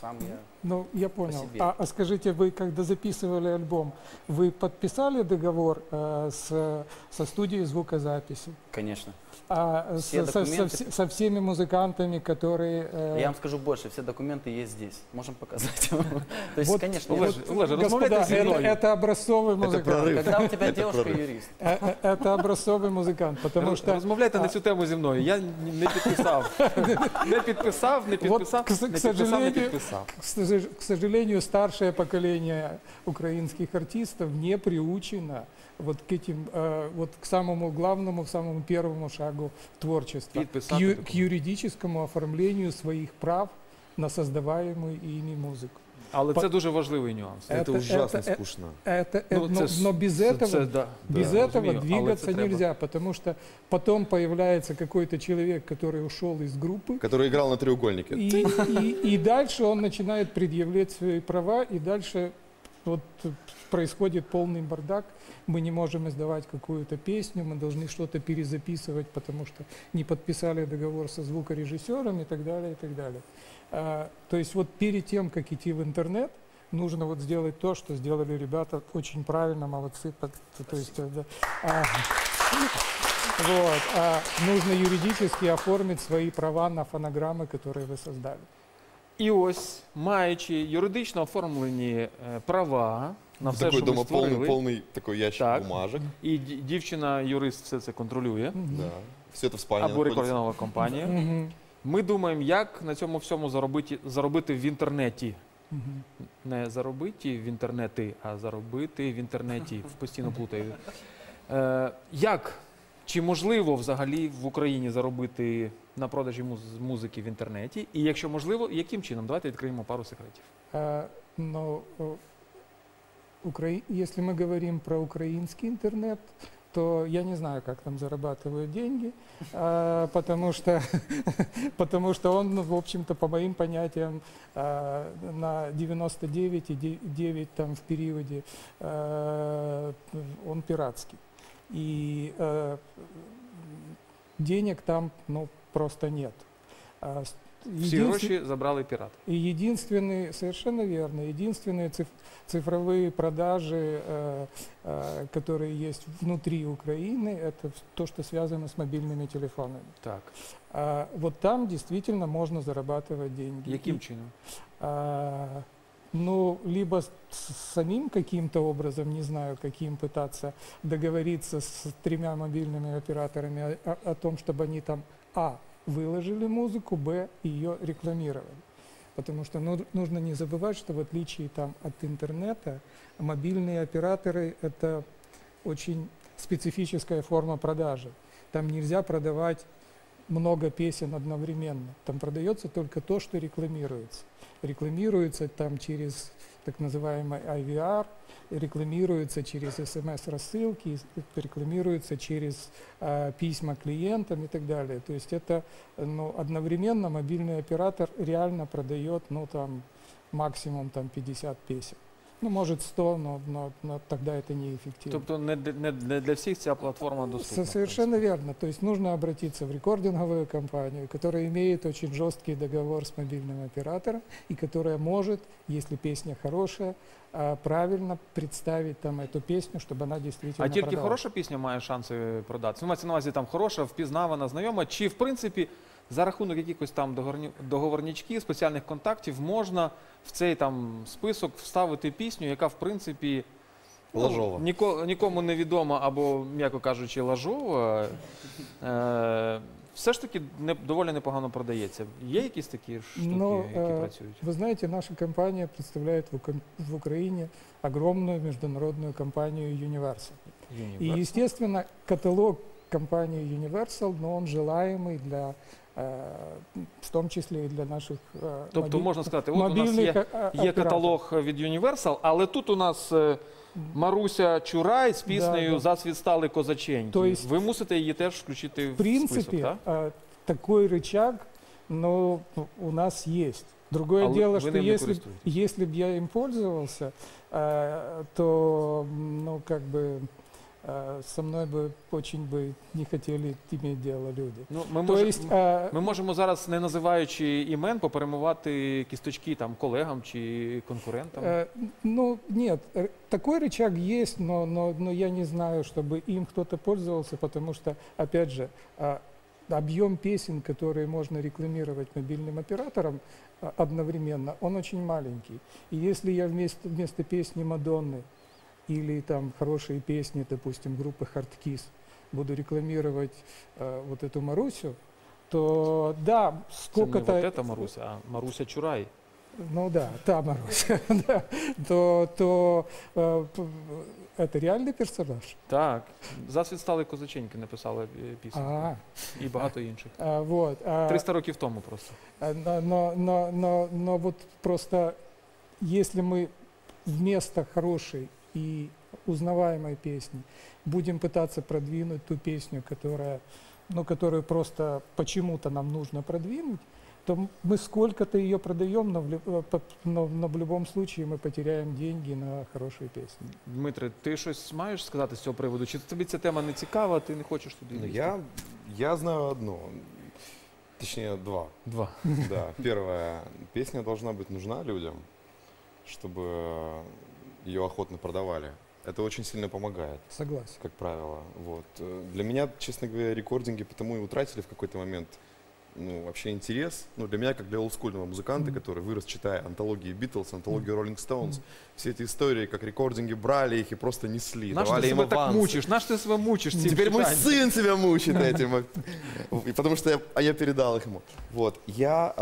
сам я... Ну, я понял. А скажите, вы, когда записывали альбом, вы подписали договор со студией звукозаписи? Конечно. А со всеми музыкантами, которые... Я вам скажу больше, все документы есть здесь. Можем показать. То есть, конечно... Господа, это образцовый музыкант. Когда у тебя девушка-юрист. Это образцовый музыкант, потому что... Размовляйте на всю тему зі мною. Я не підписав. Не підписав, не підписав, не підписав. К сожалению, старшее поколение украинских артистов не приучено вот к этим, вот к самому главному, к самому первому шагу творчества, к, ю, к юридическому оформлению своих прав на создаваемую ими музыку. Але По... це дуже важливий нюанс. Це ужасно скучно. Это, ну, но, це, но без этого, це, да, без да, этого двигаться нельзя, треба. Потому что потом появляется какой-то человек, который ушел из группы. Который играл на треугольнике. И, и, и дальше он начинает предъявлять свои права, и дальше вот происходит полный бардак. Мы не можем издавать какую-то песню, мы должны что-то перезаписывать, потому что не подписали договор со звукорежиссером и так далее, и так далее. А, то есть вот перед тем, как идти в интернет, нужно вот сделать то, что сделали ребята очень правильно, молодцы. То есть, да, а, вот, а, нужно юридически оформить свои права на фонограммы, которые вы создали. І ось, маючи юридично оформлені права на все, що ми створили. Повний такий ящик бумажок. І дівчина-юрист все це контролює. Все це в спальні або рекординова компанія. Ми думаємо, як на цьому всьому заробити в інтернеті. Не заробити в інтернеті, а заробити в інтернеті. Постійно плутаю. Як, чи можливо взагалі в Україні заробити на продажі музики в інтернеті? І якщо можливо, яким чином? Давайте відкриємо пару секретів. Ну, якщо ми говоримо про український інтернет, то я не знаю, как там зарабатывают деньги, потому что, потому что он, в общем-то, по моим понятиям, на девяносто девять и девять там в периоде, он пиратский. И э, денег там ну, просто нет. Все гроши забрал и пират. И единственные, совершенно верно, единственные циф, цифровые продажи, э, э, которые есть внутри Украины, это то, что связано с мобильными телефонами. Так. А, вот там действительно можно зарабатывать деньги. Каким чином? А, Ну, либо самим каким-то образом, не знаю, каким пытаться договориться с тремя мобильными операторами о, о том, чтобы они там, а, выложили музыку, б, ее рекламировали. Потому что нужно не забывать, что в отличие там, от интернета, мобильные операторы – это очень специфическая форма продажи. Там нельзя продавать много песен одновременно. Там продается только то, что рекламируется. Рекламируется там через так называемый ай ви ар, рекламируется через эс эм эс-рассылки, рекламируется через э, письма клиентам и так далее. То есть это ну, одновременно мобильный оператор реально продает ну, там, максимум там, пятьдесят песен. Ну, может, сто, но, но, но тогда это неэффективно. Тобто не, не, не для всех ця платформа доступна? Совершенно верно. То есть нужно обратиться в рекординговую компанию, которая имеет очень жесткий договор с мобильным оператором и которая может, если песня хорошая, правильно представить там эту песню, чтобы она действительно продалась. А тільки хороша пісня має шанси продатися? Ну, мається на увазі там хороша, впізнавана, знайома, чи в принципі за рахунок якихось там договорничків, спеціальних контактів можна в цей там список вставити пісню, яка в принципі ну, ніко, нікому не відома або, м'яко кажучи, лажова, е, все ж таки не, доволі непогано продається. Є якісь такі штуки, Но, які працюють? Ви знаєте, наша компанія представляє в Україні огромну міжнародну компанію Universal. Universal. І, естественно, каталог компании Universal, но он желаемый для, в том числе и для наших мобильных Тобто можна сказати, от у нас є, є каталог від Universal, але тут у нас Маруся Чурай з піснею да, да. «Зас відстали козаченьки». То есть, ви мусите її теж включити в, в принципі, список, так? Такой рычаг но у нас есть. Другое а дело, что если, если бы я им пользовался, то, ну, как бы... со мной бы очень бы не хотели иметь дело люди. Ну, ми, мож... есть, а... ми можемо зараз, не називаючи імен, поперемувати кісточки там, колегам чи конкурентам? А, ну, нет, такой рычаг есть, но, но, но я не знаю, чтобы им кто-то пользовался, потому что, опять же, объем песен, которые можно рекламировать мобильным оператором одновременно, он очень маленький. И если я вместо, вместо песни «Мадонны» или там хорошие песни, допустим, группы Hard Kiss, буду рекламировать э, вот эту Марусю, то да, сколько-то... Не вот эта Маруся, а Маруся Чурай. Ну да, та Маруся, да, то, то э, это реальный персонаж. Так, «Зас відстали козаченьки» написала пісню. Ага. І багато інших. А, вот, а... триста років тому просто. Но, но, но, но, но вот просто, если мы вместо хорошей и узнаваемой песни будем пытаться продвинуть ту песню, которая, ну, которую просто почему-то нам нужно продвинуть, то мы сколько-то ее продаем, но в, люб... но, но в любом случае мы потеряем деньги на хорошие песни. Дмитро, ти щось маєш сказати з цього приводу? Чи тобі ця тема не цікава, ти не хочеш туди лізти? Я, я знаю одно, точнее два. Два. Да, первое, песня должна быть нужна людям, чтобы ее охотно продавали. Это очень сильно помогает. Согласен. Как правило. Вот. Для меня, честно говоря, рекординги потому и утратили в какой-то момент ну, вообще интерес. Ну, для меня, как для олдскульного музыканта, mm-hmm. который вырос, читая антологии Битлз, антологию Роллинг Стоунс, mm-hmm. все эти истории, как рекординги брали их и просто несли, наш давали им авансы. Наш ты себя так мучишь, наш ты себя мучишь. Теперь мой сын себя мучит этим, потому что я передал их ему. Вот. Я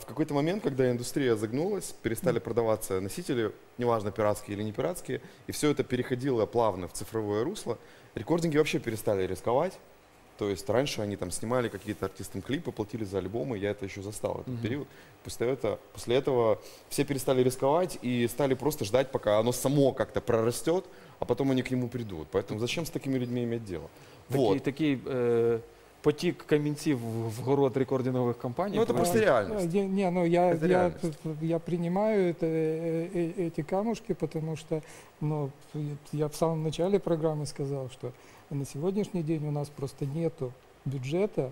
в какой-то момент, когда индустрия загнулась, перестали продаваться носители, неважно, пиратские или не пиратские, и все это переходило плавно в цифровое русло, рекординги вообще перестали рисковать. То есть раньше они там снимали какие-то артистам клипы, платили за альбомы, я это еще застал, этот [S2] Uh-huh. [S1] Период. После этого, после этого все перестали рисковать и стали просто ждать, пока оно само как-то прорастет, а потом они к нему придут. Поэтому зачем с такими людьми иметь дело? Такие, вот. Такие, э... потік камінців в город рекордингових компаній. Ну, це просто реальність. Не, ну, я, я, реальность. Я принимаю это, эти камушки, потому что ну, я в самом начале программы сказал, что на сегодняшний день у нас просто нету бюджета,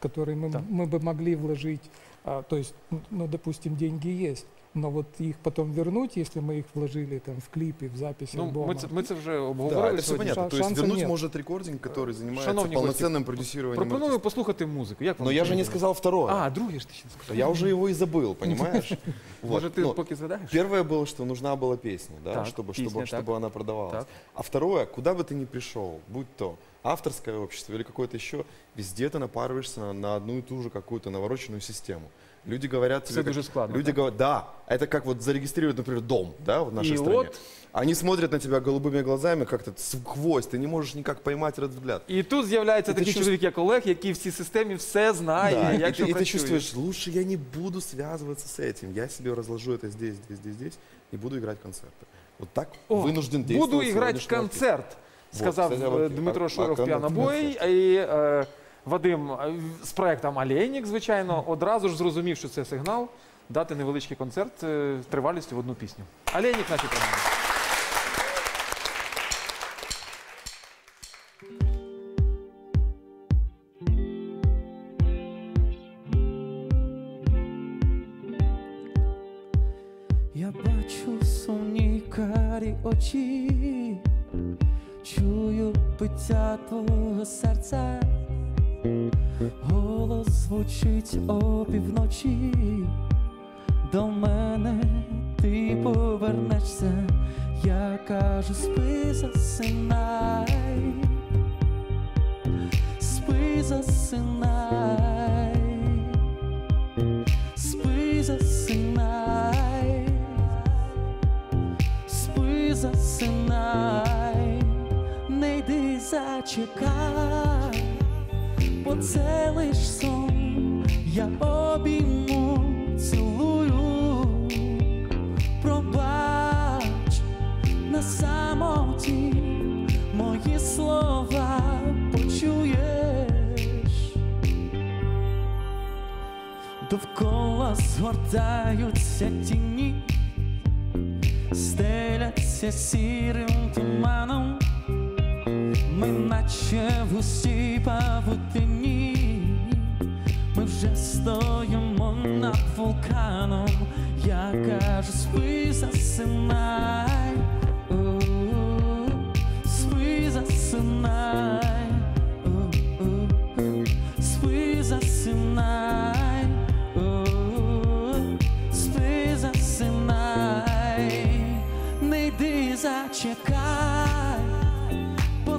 в который мы, да. мы бы могли вложить, а, то есть, ну, допустим, деньги есть. Но вот их потом вернуть, если мы их вложили там, в клипе, в записи ну, альбома... Мы, мы это уже обговорили. Да, все понятно. То есть вернуть нет. может рекординг, который занимается Шановні полноценным гости, продюсированием... Пропоную артиста. Послухати музыку. Як Но я же не сказал второе. А, другое же ты сейчас сказал. Я уже его и забыл, понимаешь? Вот. Может, ты поки задаешь? Первое было, что нужна была песня, да, так, чтобы, песня, чтобы, чтобы она продавалась. Так. А второе, куда бы ты ни пришел, будь то авторское общество или какое-то еще, везде ты напарываешься на одну и ту же какую-то навороченную систему. Люди говорят... Все дуже складно. Люди говорят, да. Это как вот зарегистрировать, например, дом, да, в нашей стране. Вот... Они смотрят на тебя голубыми глазами как-то сквозь, ти не можеш ніяк поймати этот взгляд. І тут з'являється такий чоловік, як Олег, який в цій системі все знає, як що працює. І ти чувствуєш, лучше я не буду зв'язуватися з цим, я себе розложу це здесь, здесь, здесь, здесь, і буду грати концерти. От так вынужден действовать. Буду грати концерт, сказав Дмитро Шуров, Pianoboy, і Вадим з проектом Олейник, звичайно, одразу ж зрозумів, що це сигнал, дати невеличкий концерт тривалістю в одну пісню. Олейник нашій програмі. Очі, чую биття твого серця, голос звучить опівночі, до мене ти повернешся, я кажу, спи, засинай, спи, засинай, спи, засинай. Засинай, не йди, зачекай, бо це лиш сон, я обійму, цілую, пробач, на самоті мої слова почуєш. Довкола згортаються тіні, стеляться сірим туманом, ми наче в густій павутині, ми вже стоїмо над вулканом, я кажу, спи, засинай, спи, засинай, спи, засинай, спи, засинай. Не йди, зачекай, бо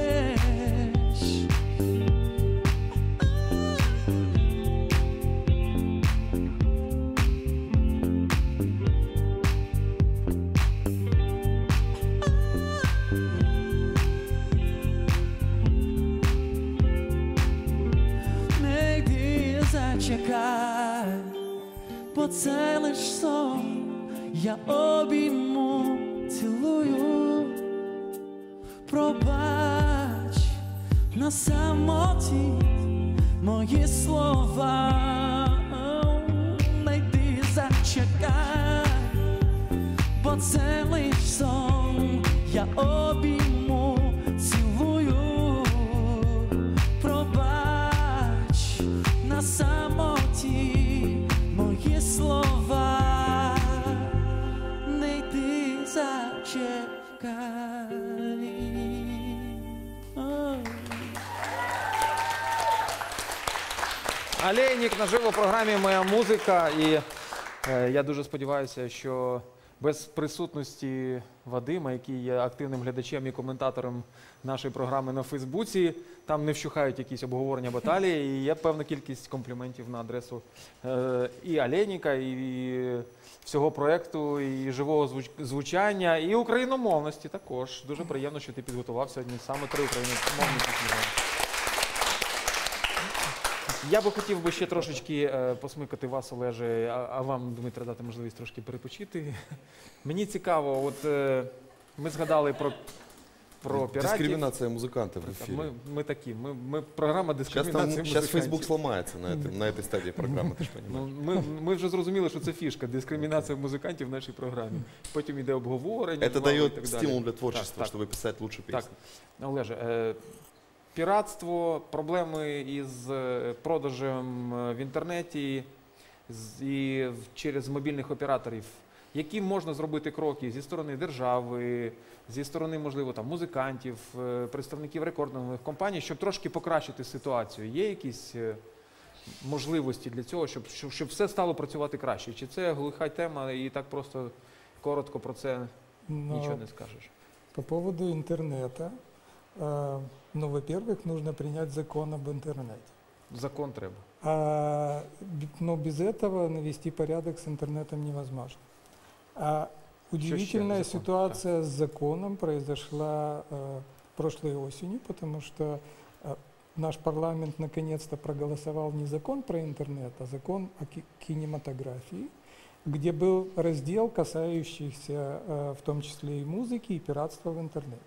Чекай, бо це лиш сон, я обійму, цілую, пробач, на самоті мої слова, не йди, зачекай, бо це лиш сон, я обійму, цілую, пробач, на самоті мої слова, не йди, зачекай. Олейник наживо в програмі «Моя музика». І я дуже сподіваюся, що без присутності Вадима, який є активним глядачем і коментатором нашої програми на Фейсбуці, там не вщухають якісь обговорення баталії, і є певна кількість компліментів на адресу і Олейника, і всього проєкту, і живого звучання, і україномовності також. Дуже приємно, що ти підготував сьогодні саме три україномовні пісні. Я би хотів би ще трошечки посмикати вас, Олеже, а вам, Дмитро, дати можливість трошки перепочити. Мені цікаво, от ми згадали про піратів. Дискримінація музикантів в ефірі. Ми такі, ми програма дискримінації музикантів. Зараз Фейсбук зламається на цій стадії програми, ти ж розумієш. Ми вже зрозуміли, що це фішка, дискримінація музикантів в нашій програмі. Потім йде обговорення. Це дає стимул для творчості, щоб писати кращу пісню. Олеже, піратство, проблеми із продажем в інтернеті і через мобільних операторів. Які можна зробити кроки зі сторони держави, зі сторони, можливо, там, музикантів, представників рекордних компаній, щоб трошки покращити ситуацію? Є якісь можливості для цього, щоб, щоб, щоб все стало працювати краще? Чи це глуха тема і так просто коротко про це Но ничего не скажешь? По поводу интернета, э, ну, во-первых, нужно принять закон об интернете. Закон треба. А, но без этого навести порядок с интернетом невозможно. А удивительная Чаще, ситуация закон, с законом произошла э, прошлой осенью, потому что э, наш парламент наконец-то проголосовал не закон про интернет, а закон о ки- кинематографии, где был раздел, касающийся э, в том числе и музыки, и пиратства в интернете.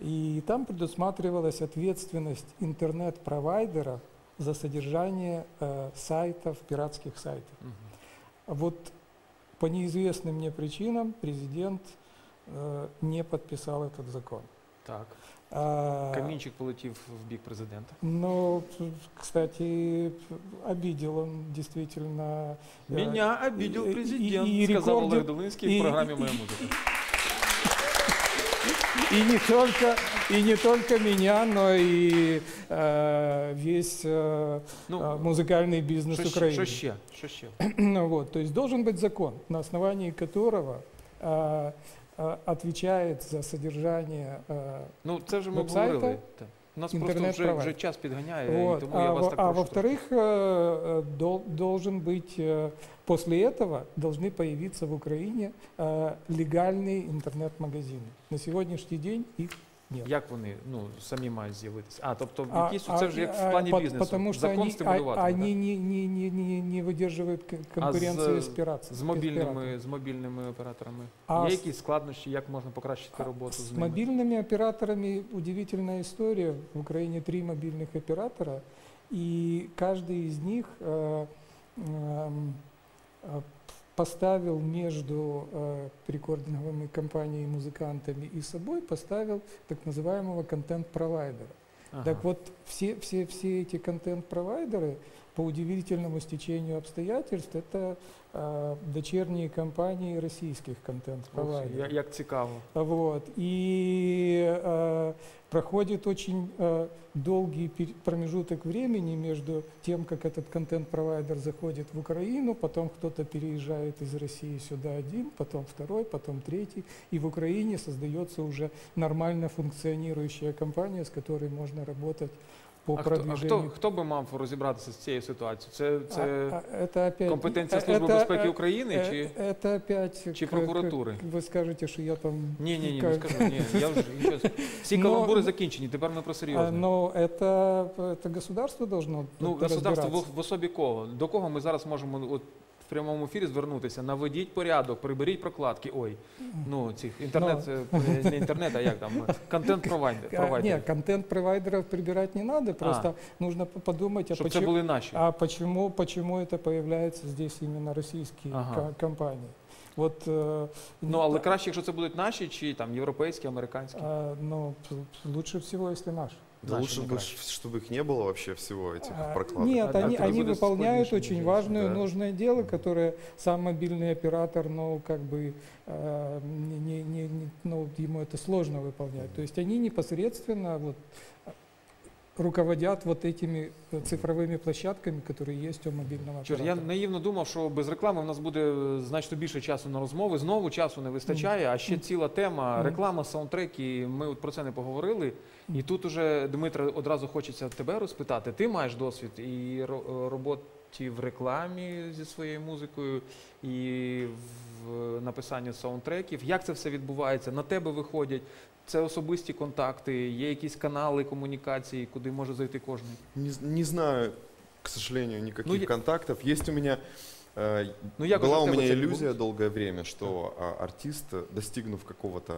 И там предусматривалась ответственность интернет-провайдера за содержание э, сайтов, пиратских сайтов. Угу. Вот по неизвестным мне причинам президент э, не подписал этот закон. Так. Каминчик полетел в бик президента. Но, кстати, обидел он действительно. Меня обидел президент, и, и, и сказал рекорды, Олег Долинский и, в программе «Моя музыка». И не только, и не только меня, но и э, весь э, ну, музыкальный бизнес шо, Украины. Что еще? Шо еще? Вот, то есть должен быть закон, на основании которого э, отвечает за содержание э, ну, це вже ми говорили. У нас просто вже, вже час підганяє, вот. Тому а, я вас а, так прошу. А во-вторых, э, дол, должен быть, э, после этого должны появиться в Украине э, легальные интернет-магазины. На сегодняшний день их нет. Як вони ну, самі мають з'явитися? А, тобто якісь, а, це вже як в плані а, бізнесу, потому, закон стимулювати. Вони не, не, не, не, не видержують конкуренцію з піратами. З мобільними, з мобільними операторами? А є якісь складнощі, як можна покращити роботу з, з ними? З мобільними операторами удивительна історія. В Україні три мобільних оператора, і кожен із них э, э, поставил между э, рекординговыми компаниями, музыкантами и собой, поставил так называемого контент-провайдера. Ага. Так вот, все, все, все эти контент-провайдеры, по удивительному стечению обстоятельств, это э, дочерние компании российских контент-провайдеров. Як цікаво. Вот. И э, проходит очень э, долгий промежуток времени между тем, как этот контент-провайдер заходит в Украину, потом кто-то переезжает из России сюда один, потом второй, потом третий, и в Украине создается уже нормально функционирующая компания, с которой можно работать по а продвижению. Кто, а кто, кто бы мав розібратися з цією ситуацією? Це, це а, это опять, компетенція Служби это, безпеки України это, чи, это опять, чи прокуратури? Ви скажете, що я там... Ні, ні, ні, не скажу. Ні, я вже, всі каламбури закінчені, тепер ми про серйозне. Ну, это, это государство должно ну, государство в, в особі кого? До кого ми зараз можемо от, в прямому ефірі звернутися? Наведіть порядок, приберіть прокладки. Ой, ну, цих інтернет, не інтернет, а як там, контент-провайдерів. Ні, контент-провайдерів прибирати не треба, просто нужно подумати, щоб це були наші. А почему, почему это появляется здесь именно російські ага. компанії. От, ну, але краще, якщо це будуть наші, чи там європейські, американські? А, ну, лучше всего, если наші. Да лучше бы, чтобы их не было вообще всего этих а, прокладок. Нет, они, а они выполняют очень важное, да. нужное дело, которое сам мобильный оператор, ну, как бы, э, не, не, не, ну, ему это сложно выполнять. То есть они непосредственно вот, руководят вот этими цифровыми площадками, которые есть у мобильного оператора. Я наївно думав, що без реклами в нас буде значно більше часу на розмови. Знову часу не вистачає, а ще ціла тема – реклама, саундтреки. Ми от про це не поговорили. І тут уже, Дмитро, одразу хочеться тебе розпитати. Ти маєш досвід і роботи в рекламі зі своєю музикою, і в написанні саундтреків. Як це все відбувається? На тебе виходять? Це особисті контакти, є якісь канали коммуникации, куда может зайти кожен? Не, не знаю, к сожалению, никаких ну, контактов. Есть у меня, э, ну, была у меня иллюзия будет. Долгое время, что да. артист, достигнув какого-то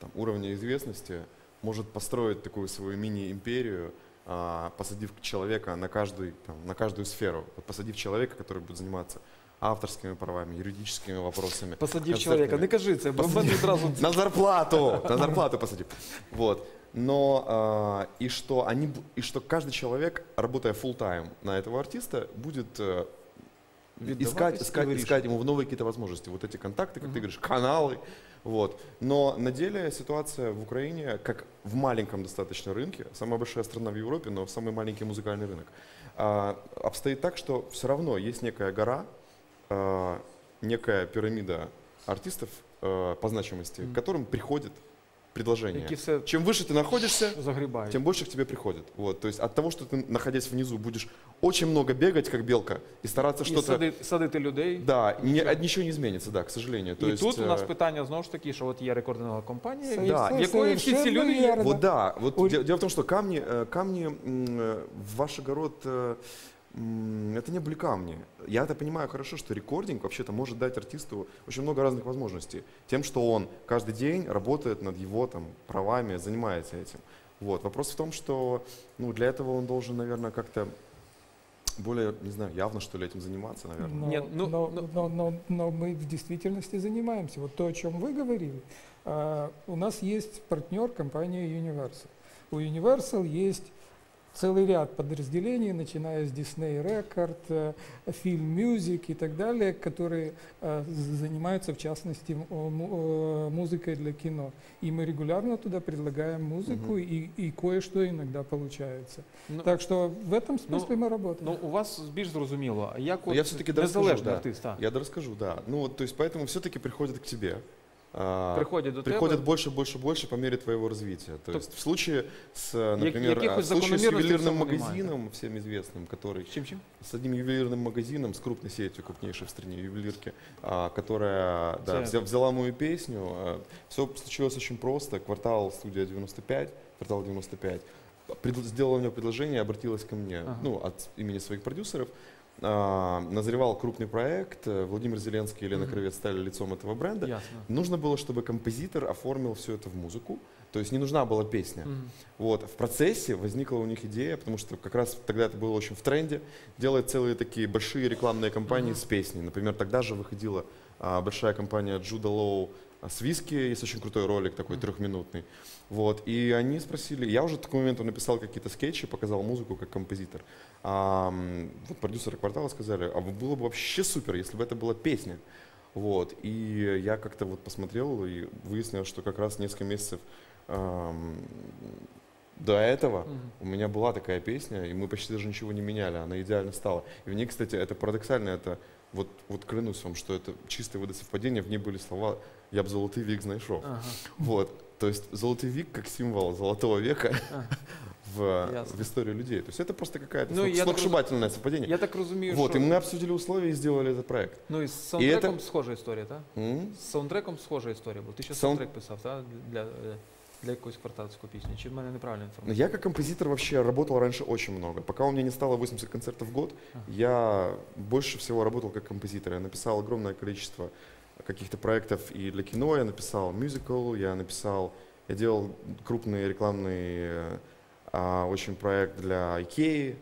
там, уровня известности, может построить такую свою мини-империю, э, посадив человека на, каждый, там, на каждую сферу, посадив человека, который будет заниматься авторскими правами, юридическими вопросами. Посадив человека, не кажи це, сразу... На зарплату, на зарплату посадив. Вот. Но э, и, что они, и что каждый человек, работая full-time на этого артиста, будет э, искать, искать, искать ему в новые какие-то возможности. Вот эти контакты, как угу. ты говоришь, каналы. Вот. Но на деле ситуация в Украине, как в маленьком достаточно рынке, самая большая страна в Европе, но самый маленький музыкальный рынок, обстоит так, что все равно есть некая гора, некая пирамида артистов по значимости, к которым приходит предложение. Чем выше ты находишься, загребает, тем больше к тебе приходит. Вот. То есть от того, что ты, находясь внизу, будешь очень много бегать, как белка, и стараться что-то... садити людей. Да, не, нічого не зміниться, да, к сожалению. То і есть, тут у нас питання, знову ж таки, що от є рекордна компанія, в да, якої всі ці люди... Вот, да, вот, У... дело в том, что камни, камни в ваш огород... Это не были камни. Я это понимаю хорошо, что рекординг вообще-то может дать артисту очень много разных возможностей. Тем, что он каждый день работает над его там, правами, занимается этим. Вот. Вопрос в том, что ну, для этого он должен, наверное, как-то более, не знаю, явно, что ли, этим заниматься, наверное. Но, Нет, ну, но, но, но, но, но мы в действительности занимаемся. Вот то, о чем вы говорили. А, у нас есть партнер, компания Universal. У Universal есть... целый ряд подразделений, начиная с Disney Record, Film Music и так далее, которые занимаются, в частности, музыкой для кино. И мы регулярно туда предлагаем музыку, угу. и, и кое-что иногда получается. Ну, так что в этом смысле ну, мы работаем. Ну, у вас больше зрозуміло. Як от я все-таки дорасскажу, да. артист, а? Я дорасскажу, да. Ну, вот, то есть, поэтому все-таки приходят к тебе. Приходят, до приходят тебя? больше, больше, больше по мере твоего развития. То, То есть в случае с, например, в случае с ювелирным магазином, да. всем известным, который… Чем, чем? С одним ювелирным магазином, с крупной сетью, крупнейшей в стране ювелирки, которая да, взяла, взяла мою песню. Все случилось очень просто. Квартал, студия девяносто пять, квартал девяносто пять, сделала мне предложение, обратилась ко мне, ага. ну, от имени своих продюсеров. А, назревал крупный проект, Владимир Зеленский и Елена mm-hmm. Кровец стали лицом этого бренда. Ясно. Нужно было, чтобы композитор оформил все это в музыку, то есть не нужна была песня. Mm-hmm. Вот. В процессе возникла у них идея, потому что как раз тогда это было очень в тренде, делать целые такие большие рекламные кампании mm-hmm. с песней. Например, тогда же выходила а, большая компания Джуда Лоу с «Виски», есть очень крутой ролик такой mm-hmm. трехминутный. Вот. И они спросили, я уже к такому моменту написал какие-то скетчи, показал музыку как композитор. А, вот продюсеры «Квартала» сказали, а было бы вообще супер, если бы это была песня. Вот. И я как-то вот посмотрел и выяснил, что как раз несколько месяцев а, до этого mm-hmm. у меня была такая песня, и мы почти даже ничего не меняли, она идеально стала. И в ней, кстати, это парадоксально, это вот, вот клянусь вам, что это чистое водосовпадение, в ней были слова «Я б золотий вік знайшов». Ага. Вот. То есть золотой век как символ золотого века а, в, в историю людей. То есть это просто какая-то ну, сногсшибательное так, совпадение. Я так разумею, вот, что... И мы обсудили условия и сделали этот проект. Ну и с саундтреком и это... схожая история, да? Mm? С саундтреком схожая история была. Ты сейчас Саунд... саундтрек писал, да? Для, для какой-то квартальской песни. Чем у меня неправильная информация? Я как композитор вообще работал раньше очень много. Пока у меня не стало восемьдесят концертов в год, ага. я больше всего работал как композитор. Я написал огромное количество... каких-то проектов и для кино, я написал мюзикл, я написал, я делал крупный рекламный а, очень проект для Икеи,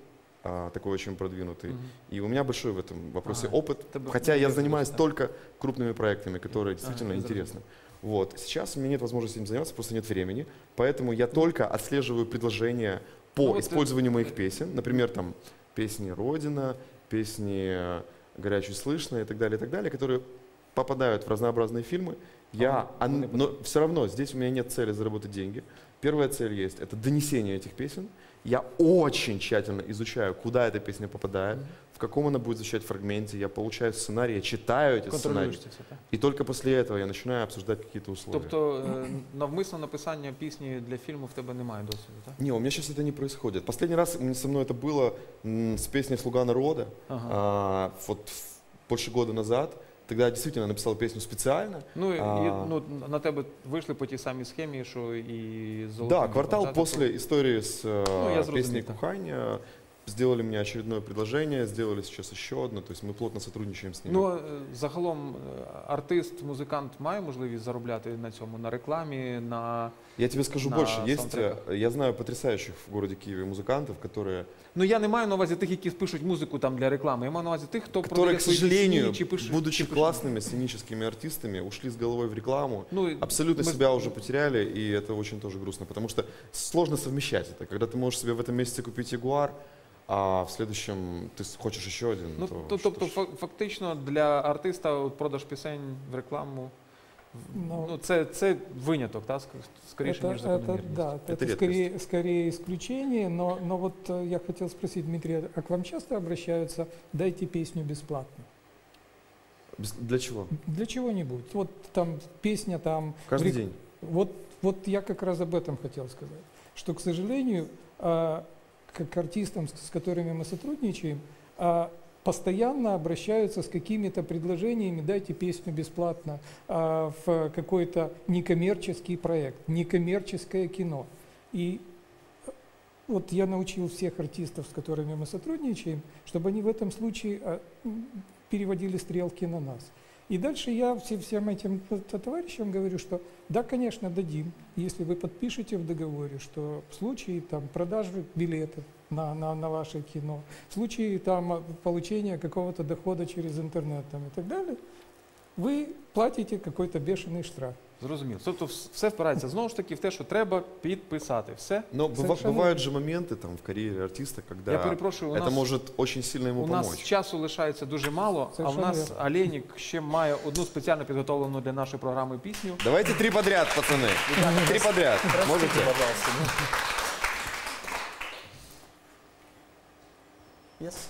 а, такой очень продвинутый. Mm-hmm. И у меня большой в этом вопросе а, опыт, хотя я занимаюсь просто. только крупными проектами, которые действительно а, интересны. Вот. Сейчас у меня нет возможности им заниматься, просто нет времени, поэтому я только отслеживаю предложения по ну, использованию ты... моих песен, например, там песни «Родина», песни «Горячую слышно» и так далее, и так далее, которые попадают в разнообразные фильмы, я, а, он, но все равно здесь у меня нет цели заработать деньги. Первая цель есть — это донесение этих песен. Я очень тщательно изучаю, куда эта песня попадает, mm-hmm. в каком она будет звучать фрагменте, я получаю сценарий, я читаю эти сценарии. И только после этого я начинаю обсуждать какие-то условия. Тобто навмисно написание песни для фильма в тебе немає досвіду, так? Не, у меня сейчас это не происходит. Последний раз со мной это было с песней «Слуга народа», ага. а, вот больше года назад. Тогда я действительно написал песню специально. Ну, а, и, ну на тебя вышли по той самой схеме, что и «Золотой». Да, «Квартал» да, после истории с ну, песней «Кухання» сделали мне очередное предложение, сделали сейчас еще одно, то есть мы плотно сотрудничаем с ними. Ну, загалом, артист, музыкант має можливість заробляти на цьому, на рекламі, на... Я тебе скажу больше, есть, я знаю потрясающих в городе Киеве музыкантов, которые... Ну, я не маю на увазі тих, які пишуть музику там для реклами, я маю на увазі тих, хто... Которые, к сожалению, пишут, будучи классными сценическими артистами, ушли с головой в рекламу, ну, абсолютно мы... себя уже потеряли, и это очень тоже грустно, потому что сложно совмещать это. Когда ты можешь себе в этом месяце купить «Ягуар», а в следующем ты хочешь еще один. Ну, то, то, то, то, фактично для артиста продаж пісень в рекламу Но ну, це, це виняток, да, скорее, это, ніж закономерность. Да, это, это скорее, скорее исключение, но, но вот я хотел спросить, Дмитрий, а к вам часто обращаются, дайте песню бесплатно? Для чего? Для чего-нибудь. Вот там песня там… Каждый день. Вот, вот я как раз об этом хотел сказать, что, к сожалению, э, как артистам, с которыми мы сотрудничаем, э, постоянно обращаются с какими-то предложениями, дайте песню бесплатно, э, в какой-то некоммерческий проект, некоммерческое кино. И вот я научил всех артистов, с которыми мы сотрудничаем, чтобы они в этом случае э, переводили стрелки на нас. И дальше я всем, всем этим товарищам говорю, что да, конечно, дадим, если вы подпишете в договоре, что в случае там, продажи билетов на, на, на ваше кино, в случае там, получения какого-то дохода через интернет там, и так далее, ви платите какой-то бешений штраф. Зрозуміло. Тобто все впирається знову ж таки в те, що треба підписати. Все. Ну, бувають же моменти там в кар'єрі артиста, коли це може дуже сильно йому допомогти. У нас часу лишається дуже мало, а у нас Олейник ще має одну спеціально підготовлену для нашої програми пісню. Давайте три подряд, пацани. Три подряд. Можете? Yes.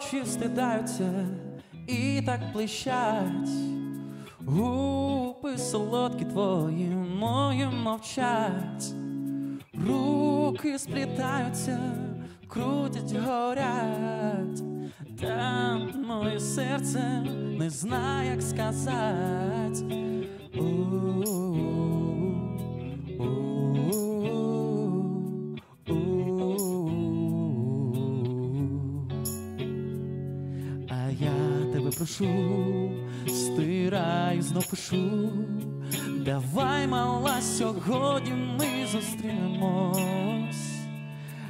Очі стидаються і так плещать, губи солодкі твої мої мовчать, руки сплітаються, крутять, горять, та моє серце не знає, як сказать. Прошу, стирай, знов пишу. Давай, мала, сьогодні ми зустрінемось.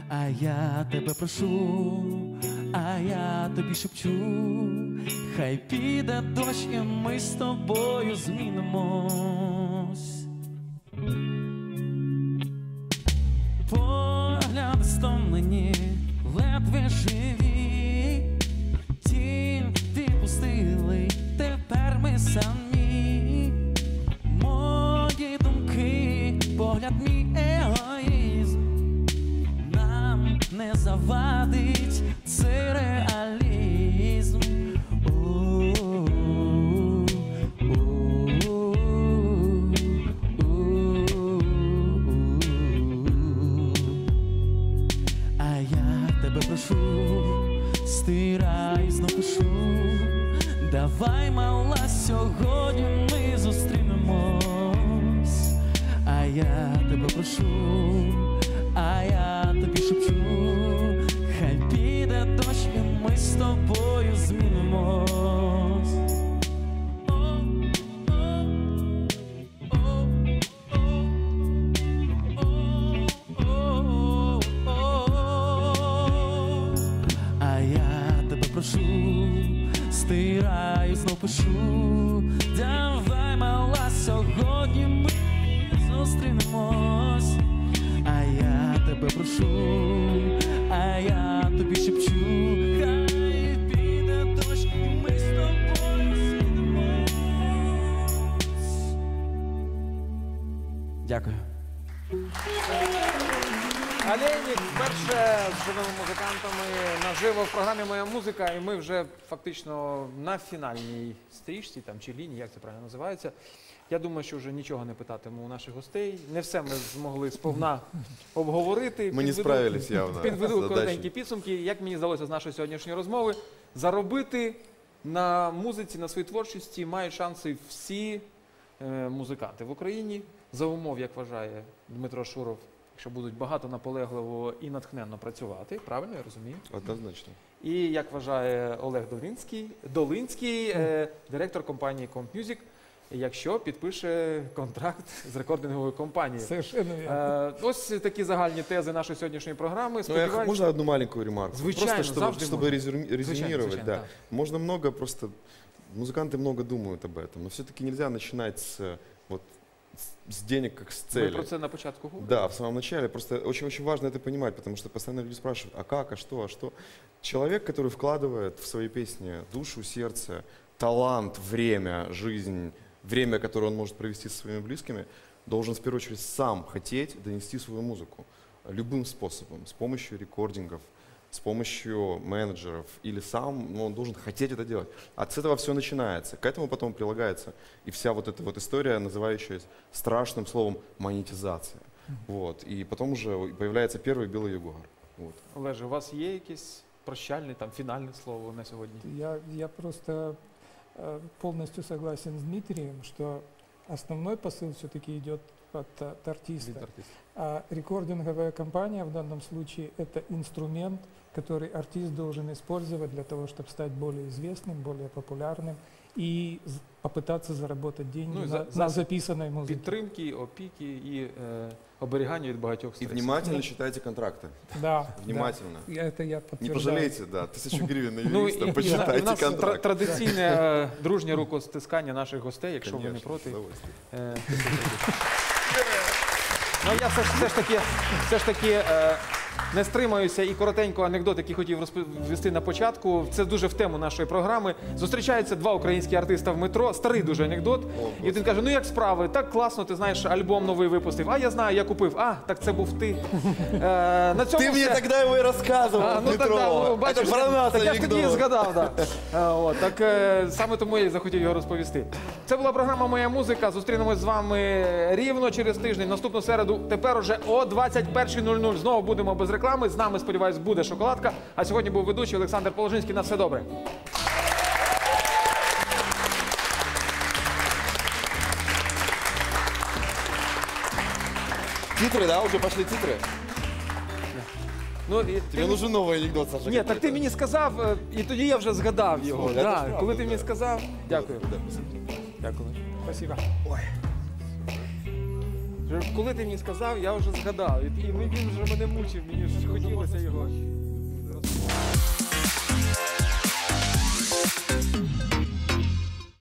А я тебе прошу, а я тобі шепчу, хай піде дощ, і ми з тобою змінимось. Погляд стомлені, ледве живі, тінь пустили, тепер ми самі. Мої думки, погляд мій егоїзм, нам не завадить цей реалізм. А я тебе прошу, стирай, знов пишу. Давай, мала, сьогодні ми зустрінемось. А я тебе прошу, а я тобі шепчу, хай піде дощ, і ми з тобою змінимось. А я тебе прошу, стираю, знов пишу. Давай, мала, сьогодні ми зустрінемось. А я тебе прошу, а я тобі шепчу, хай піде дощ, і ми з тобою зустрінемось. Дякую. Олейник вперше з живими музикантами наживо в програмі «Моя музика», і ми вже фактично на фінальній стрічці там, чи лінії, як це правильно називається. Я думаю, що вже нічого не питатиму у наших гостей. Не все ми змогли сповна обговорити. Ми не справились явно. Підведу коротенькі підсумки. Як мені здалося з нашої сьогоднішньої розмови, заробити на музиці, на своїй творчості мають шанси всі музиканти в Україні. За умов, як вважає Дмитро Шуров, якщо будуть багато наполегливо і натхненно працювати, правильно я розумію? Однозначно. І як вважає Олег Долинський, Долинський, е, директор компанії Comp Music, якщо підпише контракт з рекординговою компанією. Совершенно вірно. Е, ось такі загальні тези нашої сьогоднішньої програми. Сподіваюся, ну, я, можна одну маленьку ремарку? Звичайно, просто, щоб, завжди щоб резюмировать, да. Да. Можна много, просто музиканти много думають об этом, но все-таки нельзя починати з вот с денег, как с цели. Вы просто на початку говорили. Да, в самом начале. Просто очень-очень важно это понимать, потому что постоянно люди спрашивают, а как, а что, а что. Человек, который вкладывает в свои песни душу, сердце, талант, время, жизнь, время, которое он может провести со своими близкими, должен в первую очередь сам хотеть донести свою музыку любым способом, с помощью рекордингов, с помощью менеджеров, или сам, но он должен хотеть это делать. От этого все начинается. К этому потом прилагается и вся вот эта вот история, называющаяся страшным словом монетизация. Mm-hmm. Вот. И потом уже появляется первый белый ягуар. Вот. Олеже, у вас є якісь прощальне, там, фінальне слово на сьогодні? Я, я просто э, полностью согласен с Дмитрием, что основной посыл все-таки идет от, от артиста. артиста. А рекординговая компания в данном случае это инструмент, который артист должен использовать для того, чтобы стать более известным, более популярным и попытаться заработать деньги ну, на, за, на записанной музыке. Підтримки, опіки и э, оберігання від багатьох стрессов. И внимательно читайте контракты. Да. Внимательно. Да. Это я подтверждаю. Не пожалейте, да, тысячу гривен на юриста, ну, почитайте контракты. У нас традиційне дружнє рукостискання наших гостей, якщо вони не проти. Ну, я все, все ж таки, все ж таки е, не стримаюся і коротенько анекдот, який хотів розповісти на початку. Це дуже в тему нашої програми. Зустрічаються два українські артиста в метро, старий дуже анекдот. І один каже, ну як справи, так класно, ти знаєш, альбом новий випустив. А я знаю, я купив. А, так це був ти. Е, на цьому ти все... мені тоді його і розказував в метро. Ну, так, да, бачиш, про нас так, я ж тоді і згадав. Да. Е, от, так, е, саме тому я і захотів його розповісти. Це була програма «Моя музика». Зустрінемось з вами рівно через тиждень, наступну середу. Тепер уже о двадцять першій нуль нуль. Знову будемо без реклами. З нами, сподіваюсь, буде шоколадка. А сьогодні був ведучий Олександр Положинський. На все добре. Титры, да? Уже пошли титры? Ну, і тебе нужен новий анекдот, Саша. Ні, так ти мені сказав, і тоді я вже згадав його. Да, коли ти мені сказав... Дякую. Дякую. Спасибо. Ой. Коли ти мені сказав, я вже згадав. І він вже мене мучив, мені вже хотілося його.